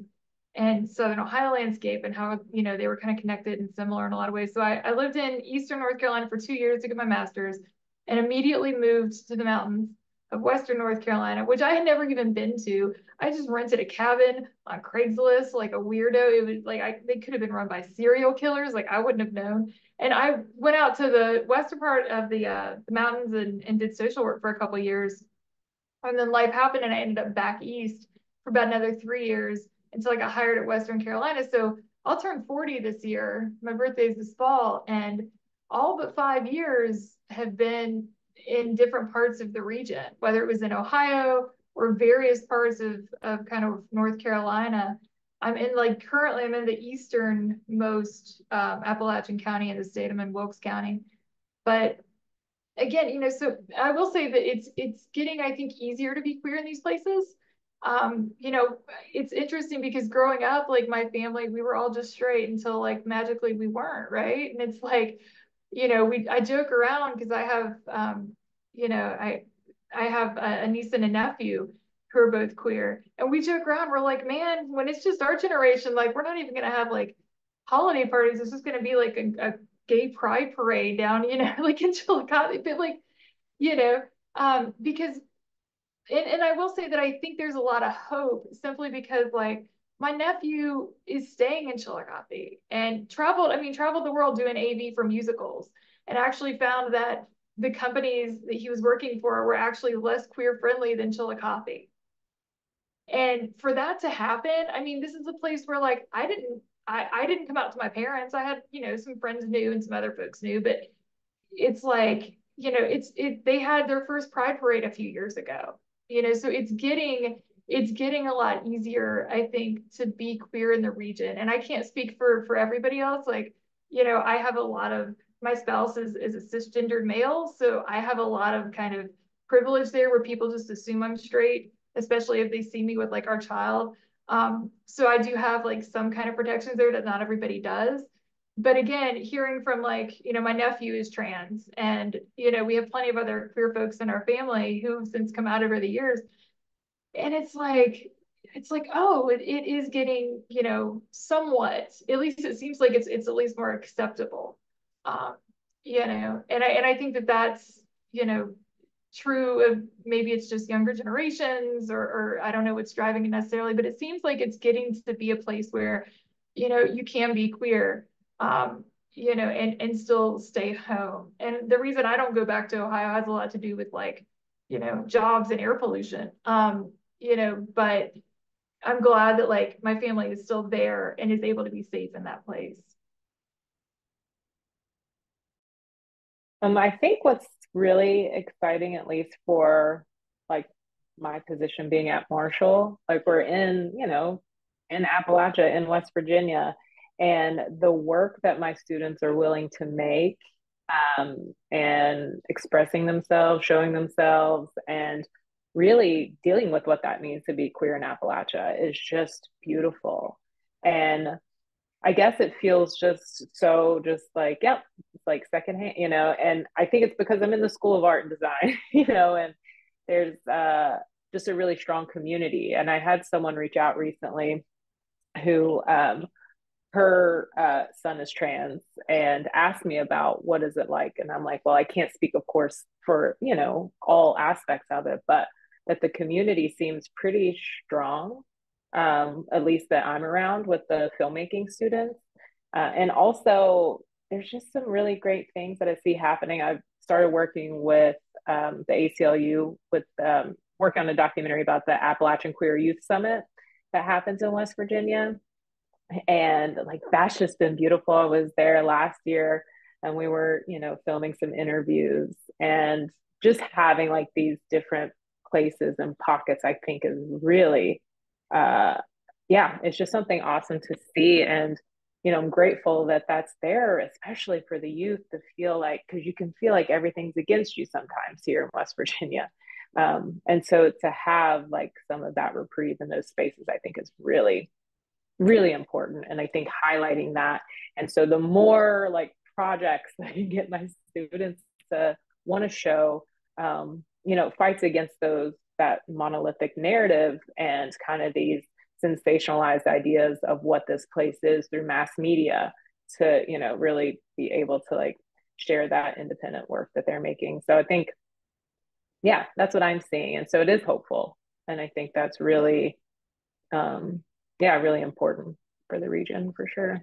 Southern Ohio landscape and how, you know, they were kind of connected and similar in a lot of ways. So I lived in Eastern North Carolina for 2 years to get my master's and immediately moved to the mountains of Western North Carolina, which I had never even been to. I just rented a cabin on Craigslist like a weirdo. It was like, they could have been run by serial killers. Like, I wouldn't have known. And I went out to the western part of the mountains and did social work for a couple of years. And then life happened and I ended up back east for about another 3 years until I got hired at Western Carolina. So I'll turn 40 this year. My birthday is this fall. And all but 5 years have been in different parts of the region, whether it was in Ohio or various parts of kind of North Carolina. I'm in, like, currently I'm in the easternmost Appalachian County in the state. I'm in Wilkes County. But again, you know, so I will say that it's getting, I think, easier to be queer in these places. You know, it's interesting because growing up, like, my family, we were all just straight until, like, magically we weren't, right? And it's like, you know, I joke around because I have, you know, I have a niece and a nephew who are both queer, and we joke around. We're like, man, when it's just our generation, like, we're not even gonna have like holiday parties. It's just gonna be like a gay pride parade down, you know, like in Chillicothe, but like, you know, because, and I will say that I think there's a lot of hope simply because, like, my nephew is staying in Chillicothe and traveled the world doing AV for musicals, and actually found that the companies that he was working for were actually less queer friendly than Chillicothe. And for that to happen, I mean, this is a place where, like, I didn't come out to my parents. I had, you know, some friends knew and some other folks knew, but it's like, you know, they had their first pride parade a few years ago, you know, so it's getting a lot easier, I think, to be queer in the region. And I can't speak for everybody else. Like, you know, I have a lot of, my spouse is a cisgendered male. So I have a lot of kind of privilege there where people just assume I'm straight, especially if they see me with, like, our child. So I do have, like, some kind of protections there that not everybody does. But again, hearing from, like, you know, my nephew is trans, and, you know, we have plenty of other queer folks in our family who have since come out over the years. And it's like, oh, it is getting, you know, somewhat, at least it seems like it's at least more acceptable, you know, and I think that that's, you know, true of, maybe it's just younger generations, or I don't know what's driving it necessarily, but it seems like it's getting to be a place where, you know, you can be queer, you know, and still stay home. And the reason I don't go back to Ohio has a lot to do with, like, you know, jobs and air pollution, you know, but I'm glad that, like, my family is still there and is able to be safe in that place. I think what's really exciting, at least for, like, my position being at Marshall, like, we're in, you know, in Appalachia, in West Virginia, and the work that my students are willing to make, and expressing themselves, showing themselves, and really dealing with what that means to be queer in Appalachia is just beautiful. And I guess it feels just like, yep, like secondhand, you know. And I think it's because I'm in the School of Art and Design, you know, and there's just a really strong community. And I had someone reach out recently who, her son is trans, and asked me about what is it like. And I'm like, well, I can't speak, of course, for, you know, all aspects of it, but that the community seems pretty strong, at least that I'm around with the filmmaking students. And also there's just some really great things that I see happening. I've started working with the ACLU with working on a documentary about the Appalachian Queer Youth Summit that happens in West Virginia. And, like, that's just been beautiful. I was there last year and we were, you know, filming some interviews, and just having, like, these different places and pockets, I think, is really, yeah, it's just something awesome to see. And, you know, I'm grateful that that's there, especially for the youth to feel like, because you can feel like everything's against you sometimes here in West Virginia. And so to have, like, some of that reprieve in those spaces, I think, is really, really important. And I think highlighting that. And so the more, like, projects I can get my students to want to show, you know, fights against that monolithic narrative and kind of these sensationalized ideas of what this place is through mass media, to, you know, really be able to, like, share that independent work that they're making. So I think yeah, that's what I'm seeing. And so it is hopeful. And I think that's really, yeah, really important for the region, for sure.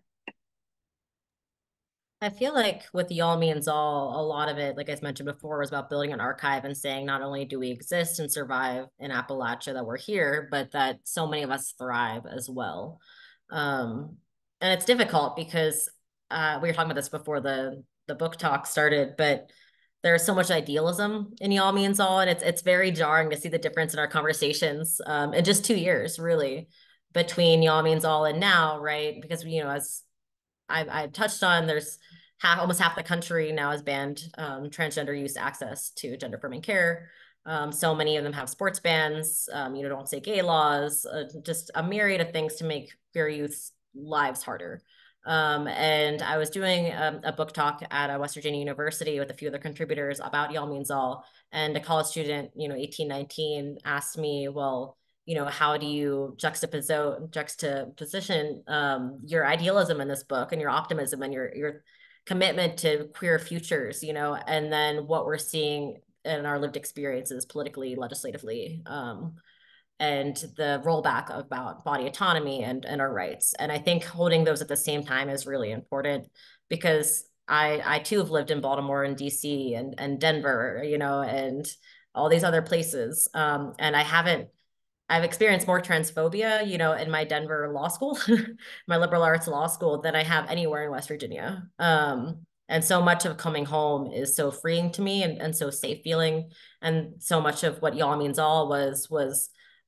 I feel like with Y'all Means All, a lot of it, like I mentioned before, was about building an archive and saying not only do we exist and survive in Appalachia, that we're here, but that so many of us thrive as well. And it's difficult because we were talking about this before the book talk started, but there's so much idealism in Y'all Means All, and it's very jarring to see the difference in our conversations in just 2 years, really, between Y'all Means All and now, right? Because, you know, as I touched on, there's almost half the country now has banned transgender youth access to gender affirming care. So many of them have sports bans, you know, don't say gay laws, just a myriad of things to make queer youth's lives harder. And I was doing a book talk at a West Virginia University with a few other contributors about Y'all Means All, and a college student, you know, 18, 19, asked me, well, you know, how do you juxtaposition your idealism in this book and your optimism and your commitment to queer futures, you know, and then what we're seeing in our lived experiences politically, legislatively, and the rollback about body autonomy and our rights. And I think holding those at the same time is really important, because I too have lived in Baltimore and DC and Denver, you know, and all these other places. And I've experienced more transphobia, you know, in my Denver law school, my liberal arts law school, than I have anywhere in West Virginia. And so much of coming home is so freeing to me and so safe feeling. And so much of what Y'all Means All was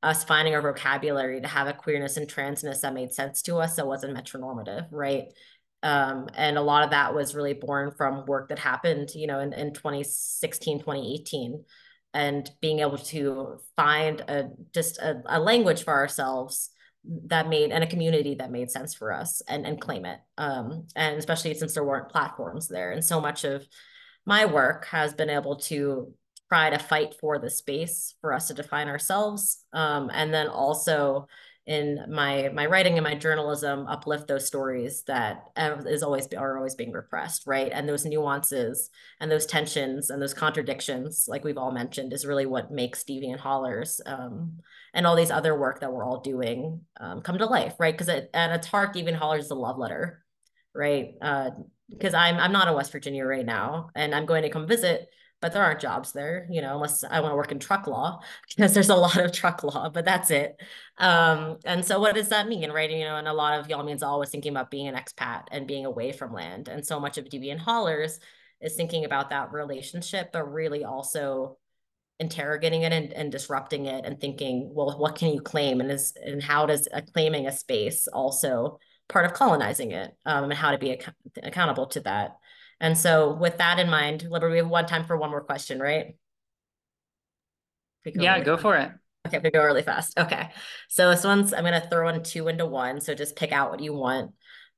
us finding our vocabulary to have a queerness and transness that made sense to us, that wasn't metronormative, right? And a lot of that was really born from work that happened, you know, in 2016, 2018. And being able to find a language for ourselves that made, and a community that made sense for us, and claim it. And especially since there weren't platforms there. And so much of my work has been able to try to fight for the space for us to define ourselves. And then also in my writing and my journalism, uplift those stories that are always being repressed, right? And those nuances and those tensions and those contradictions, like we've all mentioned, is really what makes Deviant Hollers and all these other work that we're all doing come to life, right? Because at its heart, Deviant Hollers is a love letter, right? Because I'm not in West Virginia right now, and I'm going to come visit, but there aren't jobs there, you know, unless I want to work in truck law, because there's a lot of truck law, but that's it. And so what does that mean, right? You know, and a lot of Y'all Means All was thinking about being an expat and being away from land. And so much of Deviant Hollers is thinking about that relationship, but really also interrogating it and disrupting it and thinking, well, what can you claim? And how does claiming a space also part of colonizing it, and how to be accountable to that? And so with that in mind, Liberty, we have one time for one more question, right? Yeah, go for it. Okay, we go really fast. Okay. So this one's, I'm going to throw in two into one. So just pick out what you want.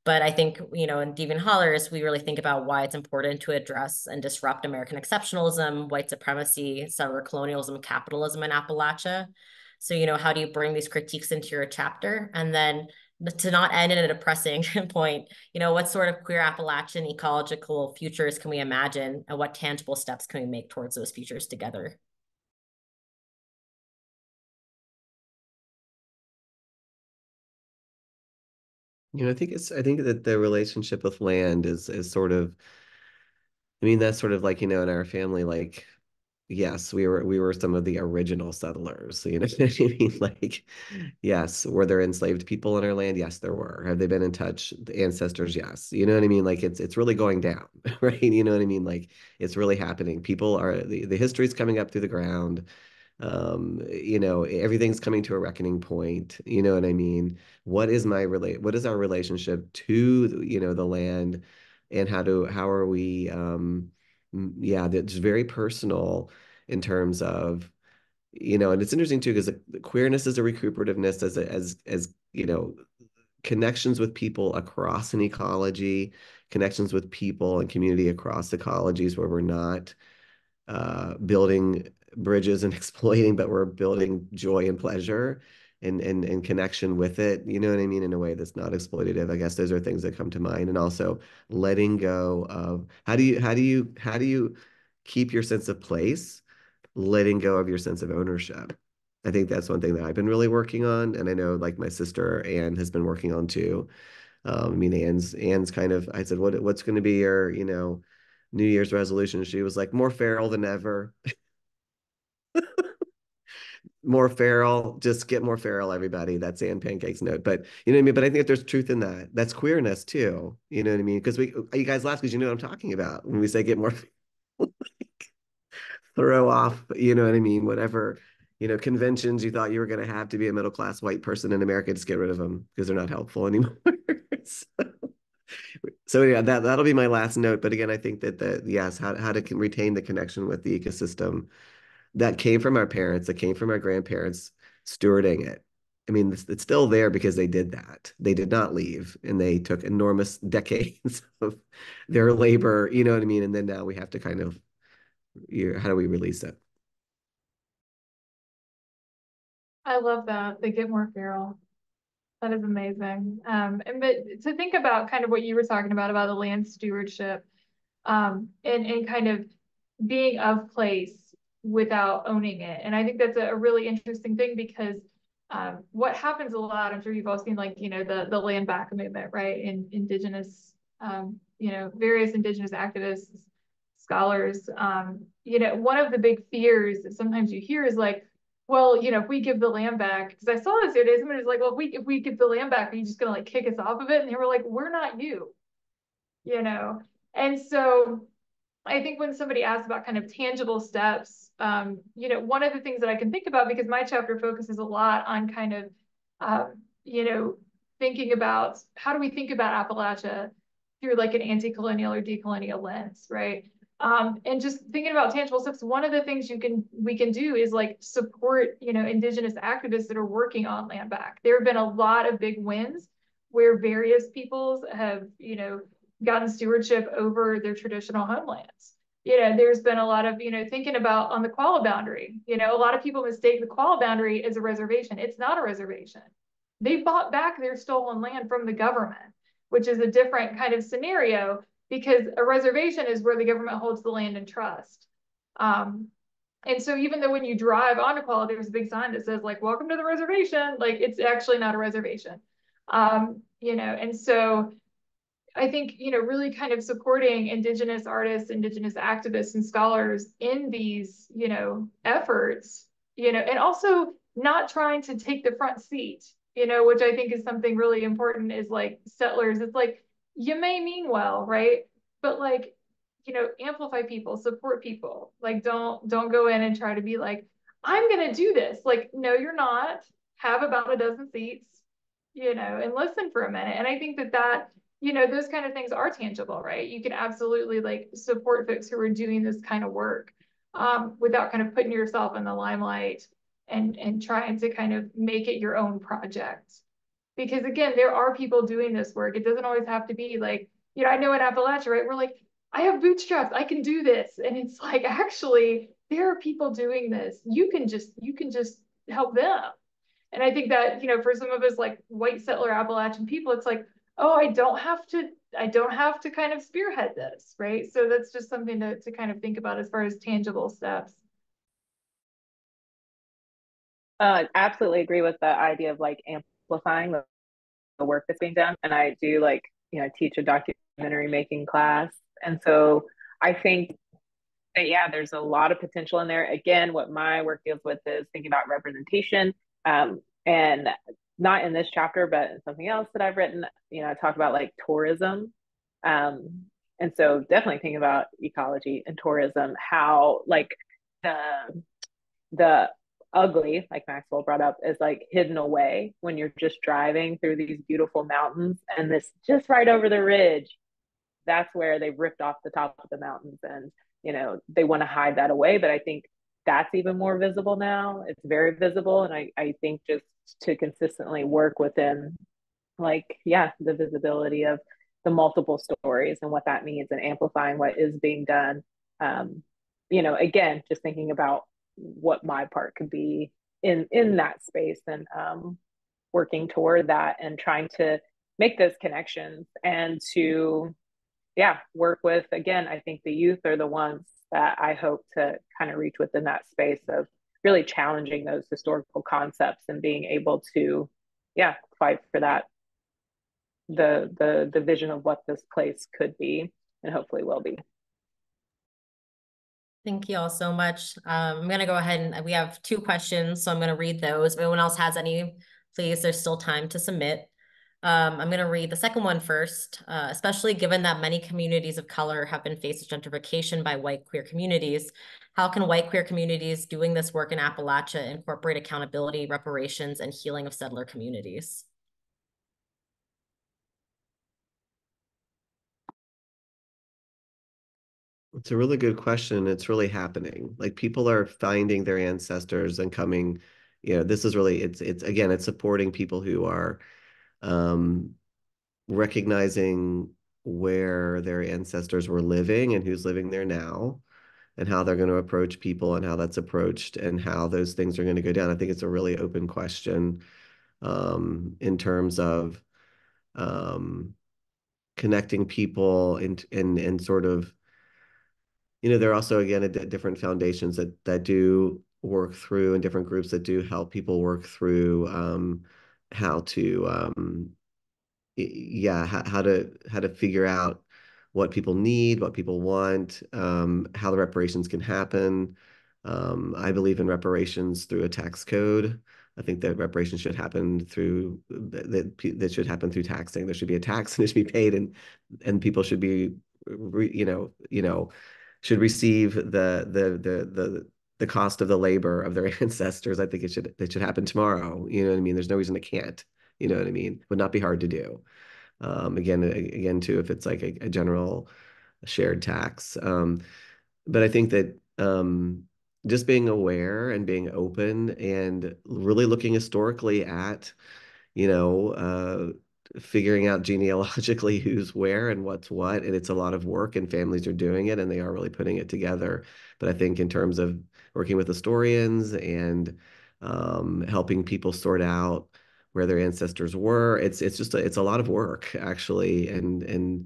But I think, you know, in Deviant Hollers, we really think about why it's important to address and disrupt American exceptionalism, white supremacy, settler colonialism, capitalism in Appalachia. So, you know, how do you bring these critiques into your chapter? And then to not end in a depressing point, you know, what sort of queer Appalachian ecological futures can we imagine, and what tangible steps can we make towards those futures together? You know, I think that the relationship with land is sort of, I mean, that's sort of like, you know, in our family, like, yes, we were some of the original settlers, you know what I mean? Like, yes, were there enslaved people on our land? Yes, there were. Have they been in touch? The ancestors, yes. You know what I mean? Like, it's really going down, right? You know what I mean? Like, it's really happening. People are, the history's coming up through the ground. You know, everything's coming to a reckoning point. You know what I mean? What is our relationship to, you know, the land, and how are we, yeah, that's very personal in terms of, you know, and it's interesting too, because the queerness is a recuperativeness as you know, connections with people across an ecology, connections with people and community across ecologies, where we're not building bridges and exploiting, but we're building joy and pleasure and connection with it, you know what I mean, in a way that's not exploitative. I guess those are things that come to mind. And also letting go of how do you keep your sense of place letting go of your sense of ownership. I think that's one thing that I've been really working on. And I know like my sister Anne has been working on too. I mean, Anne's kind of, I said, what's going to be your, you know, New Year's resolution? She was like, more feral than ever. More feral, just get more feral, everybody. That's Anne Pancake's note. But you know what I mean? But I think if there's truth in that, that's queerness too. You know what I mean? Because you guys laugh because you know what I'm talking about when we say get more like, throw off, you know what I mean? Whatever, you know, conventions you thought you were going to have to be a middle-class white person in America, just get rid of them because they're not helpful anymore. So yeah, that'll be my last note. But again, I think that yes, how to retain the connection with the ecosystem that came from our parents, that came from our grandparents, stewarding it. I mean, it's still there because they did that. They did not leave, and they took enormous decades of their labor, you know what I mean? And then now we have to kind of, how do we release it? I love that, the get more feral. That is amazing. And but to think about kind of what you were talking about the land stewardship and kind of being of place without owning it. And I think that's a really interesting thing because what happens a lot, I'm sure you've all seen, like, you know, the land back movement, right? And indigenous, you know, various indigenous activists, scholars, you know, one of the big fears that sometimes you hear is like, well, you know, if we give the land back, because I saw this the other day, somebody was like, well, if we give the land back, are you just gonna like kick us off of it? And they were like, we're not you, you know? And so I think when somebody asks about kind of tangible steps, you know, one of the things that I can think about, because my chapter focuses a lot on kind of, you know, thinking about how do we think about Appalachia through like an anti-colonial or decolonial lens, right? And just thinking about tangible steps, one of the things we can do is like support, you know, indigenous activists that are working on land back. There have been a lot of big wins where various peoples have, you know, gotten stewardship over their traditional homelands. You know, there's been a lot of, you know, thinking about on the Qualla boundary, you know, a lot of people mistake the Qualla boundary as a reservation. It's not a reservation. They bought back their stolen land from the government, which is a different kind of scenario because a reservation is where the government holds the land in trust. And so even though when you drive onto Qualla, there's a big sign that says like, welcome to the reservation, like it's actually not a reservation. You know, and so I think, you know, really kind of supporting indigenous artists, indigenous activists and scholars in these, you know, efforts, you know, and also not trying to take the front seat, you know, which I think is something really important is like settlers, it's like, you may mean well, right? But like, you know, amplify people, support people, like don't go in and try to be like, I'm gonna do this. Like, no, you're not. Have about a dozen seats, you know, and listen for a minute. And I think that you know, those kind of things are tangible, right? You can absolutely like support folks who are doing this kind of work without kind of putting yourself in the limelight and trying to kind of make it your own project. Because again, there are people doing this work. It doesn't always have to be like, you know, I know in Appalachia, right? We're like, I have bootstraps, I can do this. And it's like, actually, there are people doing this. You can just help them. And I think that, you know, for some of us like white settler Appalachian people, it's like, oh, I don't have to kind of spearhead this, right? So that's just something to kind of think about as far as tangible steps. I absolutely agree with the idea of like amplifying the work that's being done. And I do like, you know, teach a documentary making class. And so I think that, yeah, there's a lot of potential in there. Again, what my work deals with is thinking about representation and not in this chapter, but something else that I've written, you know, I talk about like tourism. And so definitely thinking about ecology and tourism, how like the ugly, like Maxwell brought up, is like hidden away when you're just driving through these beautiful mountains and this just right over the ridge, that's where they've ripped off the top of the mountains and, you know, they want to hide that away. But I think that's even more visible now. It's very visible. And I think just to consistently work within like, yeah, the visibility of the multiple stories and what that means and amplifying what is being done. You know, again, just thinking about what my part could be in that space and working toward that and trying to make those connections and to, yeah, work with, again, I think the youth are the ones that I hope to kind of reach within that space of really challenging those historical concepts and being able to, yeah, fight for that, the vision of what this place could be and hopefully will be. Thank you all so much. I'm going to go ahead and we have two questions, so I'm going to read those. If anyone else has any, please, there's still time to submit. I'm going to read the second one first, especially given that many communities of color have been faced with gentrification by white queer communities. How can white queer communities doing this work in Appalachia incorporate accountability, reparations, and healing of settler communities? It's a really good question. It's really happening. Like, people are finding their ancestors and coming, you know, this is really, it's again, it's supporting people who are recognizing where their ancestors were living and who's living there now and how they're going to approach people and how that's approached and how those things are going to go down. I think it's a really open question in terms of connecting people and sort of, you know, there are also, again, different foundations that do work through and different groups that do help people work through how to how to figure out what people need, what people want, how the reparations can happen. I believe in reparations through a tax code. I think that reparations should happen through that should happen through taxing. There should be a tax and it should be paid, and people should be should receive the cost of the labor of their ancestors. I think it should happen tomorrow. You know what I mean? There's no reason it can't. You know what I mean? Would not be hard to do. Again, too, if it's like a general shared tax. But I think that just being aware and being open and really looking historically at, figuring out genealogically who's where and what's what, and it's a lot of work, and families are doing it and they are really putting it together. But I think in terms of working with historians and helping people sort out where their ancestors were, it's a lot of work, actually, and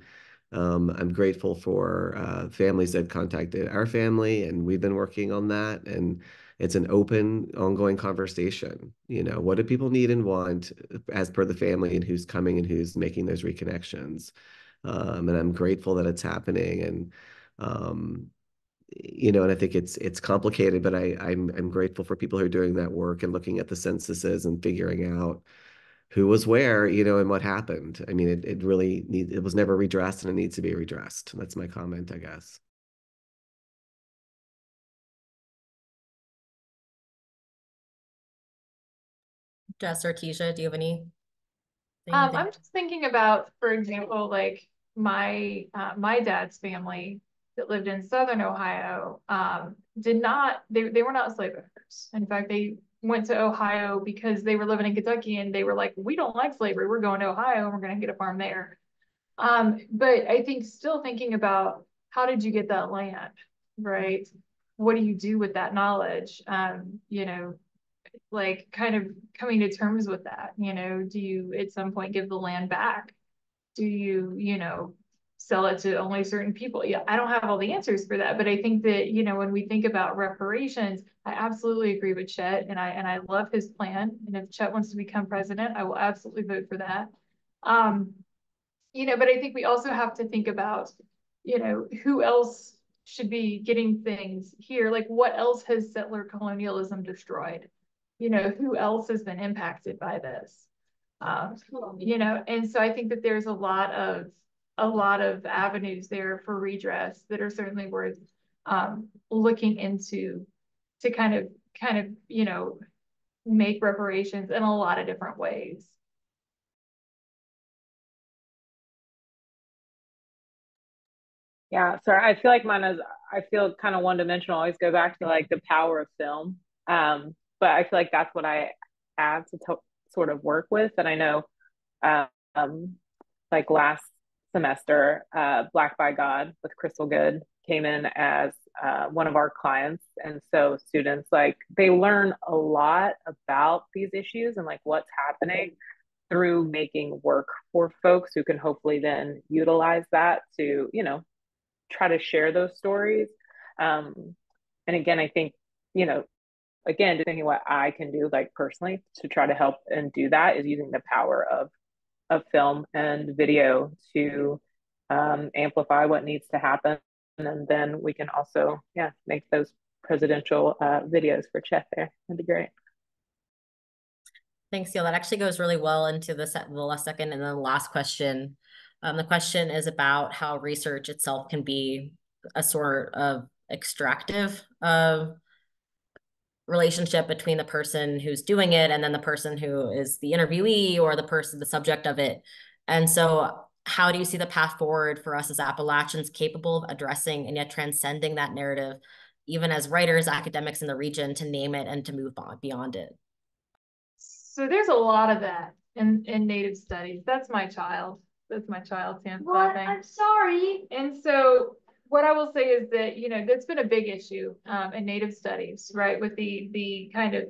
I'm grateful for families that contacted our family, and we've been working on that, and it's an open, ongoing conversation. You know, what do people need and want as per the family, and who's coming and who's making those reconnections? And I'm grateful that it's happening. And, and I think it's complicated, but I'm grateful for people who are doing that work and looking at the censuses and figuring out who was where, and what happened. I mean, it was never redressed, and it needs to be redressed. That's my comment, I guess. Jess or Tijah, do you have any? I'm just thinking about, for example, like my dad's family that lived in Southern Ohio they were not slave owners. In fact, they went to Ohio because they were living in Kentucky and they were like, we don't like slavery. We're going to Ohio and we're going to get a farm there. But I think still thinking about, how did you get that land, right? What do you do with that knowledge? Like, kind of coming to terms with that, do you at some point give the land back? Do you, sell it to only certain people? Yeah, I don't have all the answers for that, but I think that, when we think about reparations, I absolutely agree with Chet, and I love his plan. And if Chet wants to become president, I will absolutely vote for that. But I think we also have to think about, who else should be getting things here? Like, what else has settler colonialism destroyed? Who else has been impacted by this? And so I think that there's a lot of avenues there for redress that are certainly worth looking into to kind of, make reparations in a lot of different ways. Yeah, sorry, I feel like I feel kind of one-dimensional. I always go back to like the power of film. But I feel like that's what I have to sort of work with. And I know like last semester, Black by God with Crystal Good came in as one of our clients. And so students, like, they learn a lot about these issues and like what's happening through making work for folks who can hopefully then utilize that to, try to share those stories. And again, I think, you know, again, just thinking what I can do, like personally, to try to help and do that is using the power of film and video to amplify what needs to happen. And then we can also, yeah, make those presidential videos for Chet there. That'd be great. Thanks, Y'all. That actually goes really well into the last second and then the last question. The question is about how research itself can be a sort of extractive relationship between the person who's doing it and then the person who is the interviewee or the person, the subject of it. And so how do you see the path forward for us as Appalachians capable of addressing and yet transcending that narrative, even as writers, academics in the region, to name it and to move on beyond it? So there's a lot of that in Native studies. That's my child. That's my child's hand clapping. I'm sorry. And so what I will say is that, you know, that's been a big issue in Native studies, right? With the kind of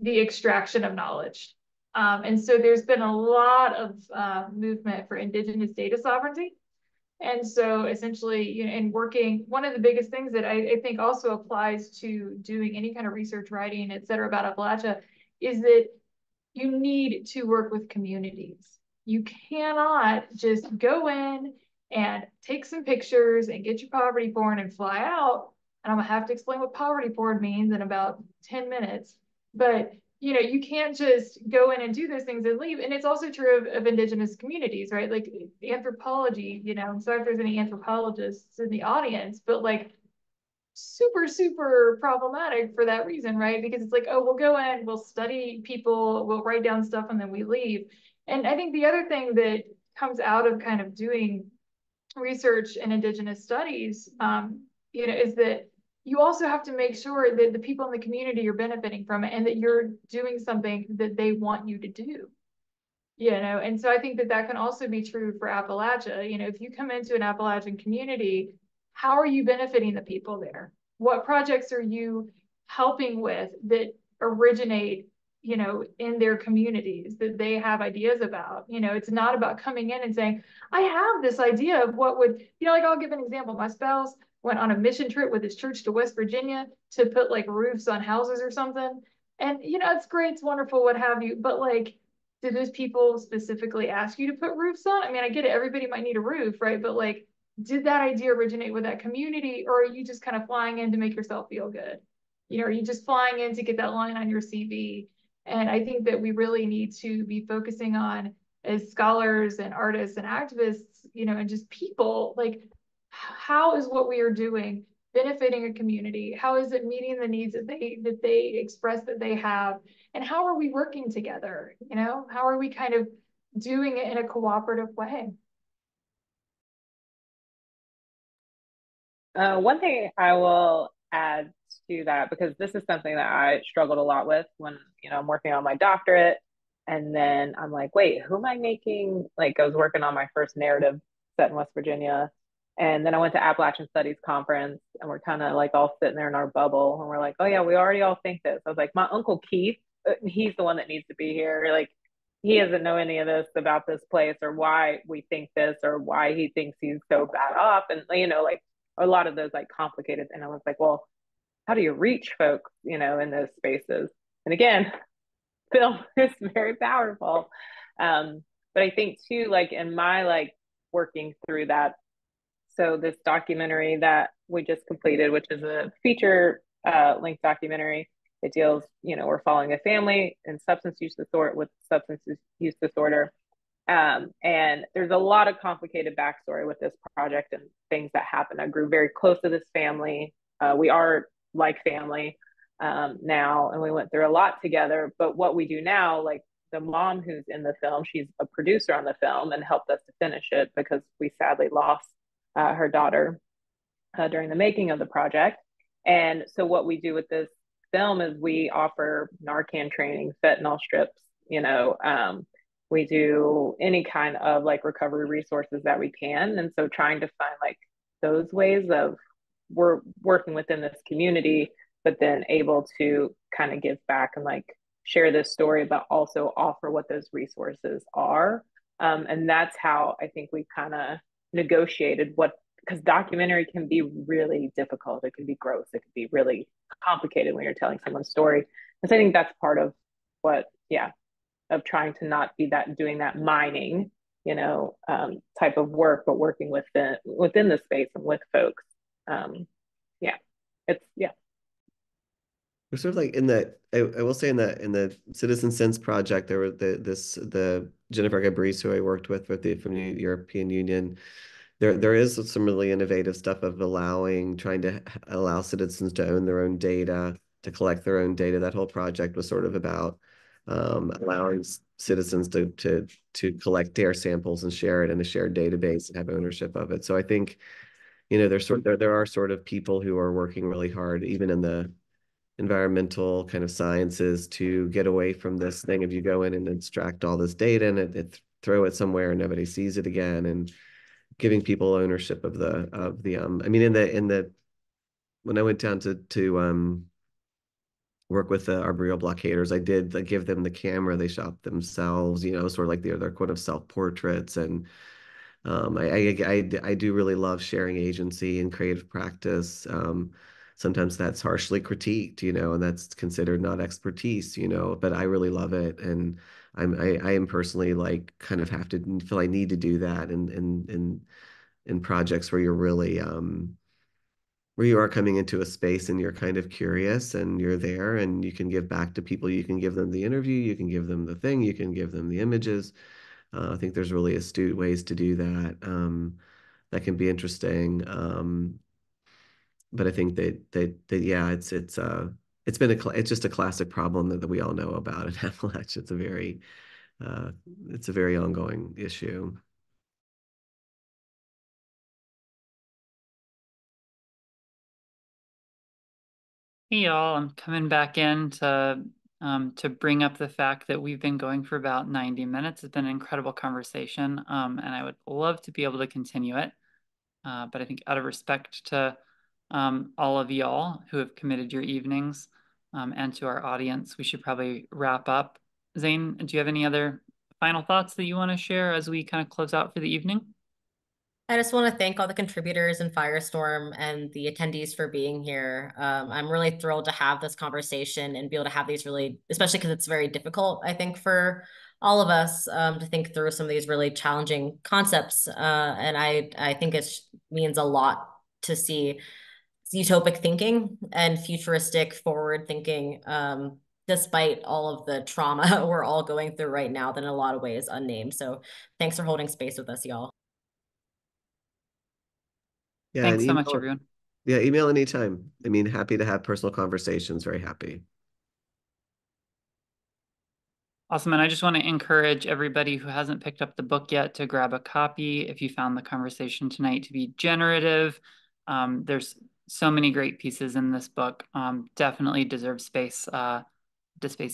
the extraction of knowledge. And so there's been a lot of movement for Indigenous data sovereignty. And so essentially, you know, in working, one of the biggest things that I think also applies to doing any kind of research, writing, et cetera, about Appalachia is that you need to work with communities. You cannot just go in and take some pictures and get your poverty porn and fly out. And I'm gonna have to explain what poverty porn means in about 10 minutes. But you know, you can't just go in and do those things and leave. And it's also true of Indigenous communities, right? Like anthropology, you know, sorry if there's any anthropologists in the audience, but like super, super problematic for that reason, right? Because it's like, oh, we'll go in, we'll study people, we'll write down stuff, and then we leave. And I think the other thing that comes out of kind of doing research in Indigenous studies, you know, is that you also have to make sure that the people in the community are benefiting from it and that you're doing something that they want you to do, you know? And so I think that that can also be true for Appalachia. You know, if you come into an Appalachian community, how are you benefiting the people there? What projects are you helping with that originate, you know, in their communities that they have ideas about? You know, it's not about coming in and saying, I have this idea of what would, you know, like I'll give an example. My spouse went on a mission trip with his church to West Virginia to put like roofs on houses or something. And, you know, it's great, it's wonderful, what have you. But like, did those people specifically ask you to put roofs on? I mean, I get it, everybody might need a roof, right? But like, did that idea originate with that community, or are you just kind of flying in to make yourself feel good? You know, are you just flying in to get that line on your CV? And I think that we really need to be focusing on, as scholars and artists and activists, you know, and just people, like, how is what we are doing benefiting a community? How is it meeting the needs that they express that they have? And how are we working together? You know, how are we kind of doing it in a cooperative way? One thing I will add to that, because this is something that I struggled a lot with when, you know, I'm working on my doctorate, and then I'm like, wait, who am I making? Like, I was working on my first narrative set in West Virginia, and then I went to Appalachian Studies Conference, and we're kind of like all sitting there in our bubble, and we're like, oh yeah, we already all think this. I was like, my uncle Keith, he's the one that needs to be here. Like, he doesn't know any of this about this place or why we think this or why he thinks he's so bad off. And, you know, like a lot of those like complicated. And I was like, well, how do you reach folks, you know, in those spaces? And again, film is very powerful. But I think too, like in my like working through that, so this documentary that we just completed, which is a feature length documentary, it deals, you know, we're following a family and substance use disorder with substance use disorder. And there's a lot of complicated backstory with this project and things that happened. I grew very close to this family. We are like family now, and we went through a lot together. But what we do now, like the mom who's in the film, she's a producer on the film and helped us to finish it because we sadly lost her daughter during the making of the project. And so what we do with this film is we offer Narcan training, fentanyl strips, you know, we do any kind of like recovery resources that we can. And so trying to find like those ways of we're working within this community, but then able to kind of give back and like share this story, but also offer what those resources are. And that's how I think we kind of negotiated what because documentary can be really difficult. It can be gross. It can be really complicated when you're telling someone's story. And so I think that's part of what, of trying to not be doing that mining, type of work, but working within the space and with folks. We're sort of like in the, I will say in the Citizen Sense project, there were the Jennifer Gabrice, who I worked from the European Union. There is some really innovative stuff of trying to allow citizens to own their own data, to collect their own data. That whole project was sort of about allowing citizens to collect their samples and share it in a shared database and have ownership of it. So I think, there are people who are working really hard, even in the environmental kind of sciences, to get away from this thing of you go in and extract all this data and throw it somewhere and nobody sees it again, and giving people ownership of when I went down to work with the arboreal blockaders, I did give them the camera, they shot themselves, sort of like their quote of self-portraits. And I do really love sharing agency and creative practice. Sometimes that's harshly critiqued, and that's considered not expertise, but I really love it. And I am personally like kind of have to feel I need to do that in projects where you're really, where you are coming into a space and you're kind of curious and you're there and you can give back to people. You can give them the interview, you can give them the thing, you can give them the images. I think there's really astute ways to do that. That can be interesting. But I think that it's just a classic problem that we all know about in Appalachia. It's a very ongoing issue. Hey y'all, I'm coming back in to bring up the fact that we've been going for about 90 minutes. It's been an incredible conversation, and I would love to be able to continue it, but I think out of respect to all of y'all who have committed your evenings and to our audience, we should probably wrap up. Zane, do you have any other final thoughts that you want to share as we kind of close out for the evening? I just want to thank all the contributors in Firestorm and the attendees for being here. I'm really thrilled to have this conversation and be able to have these really, especially because it's very difficult, I think, for all of us to think through some of these really challenging concepts. And I think it means a lot to see utopic thinking and futuristic forward thinking, despite all of the trauma we're all going through right now that in a lot of ways unnamed. So thanks for holding space with us, y'all. Yeah, thanks so much, everyone. Yeah, email anytime. I mean, happy to have personal conversations, very happy. Awesome, and I just want to encourage everybody who hasn't picked up the book yet to grab a copy. If you found the conversation tonight to be generative, there's so many great pieces in this book. Definitely deserve space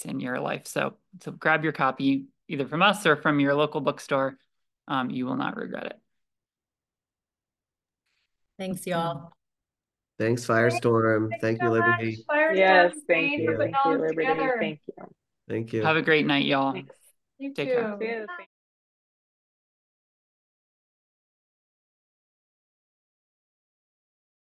in your life. So grab your copy either from us or from your local bookstore. You will not regret it. Thanks, y'all. Thanks, Firestorm. Thank you, Liberty. Yes, thank you. Thank you, Liberty. Thank you. Have a great night, y'all. Take care.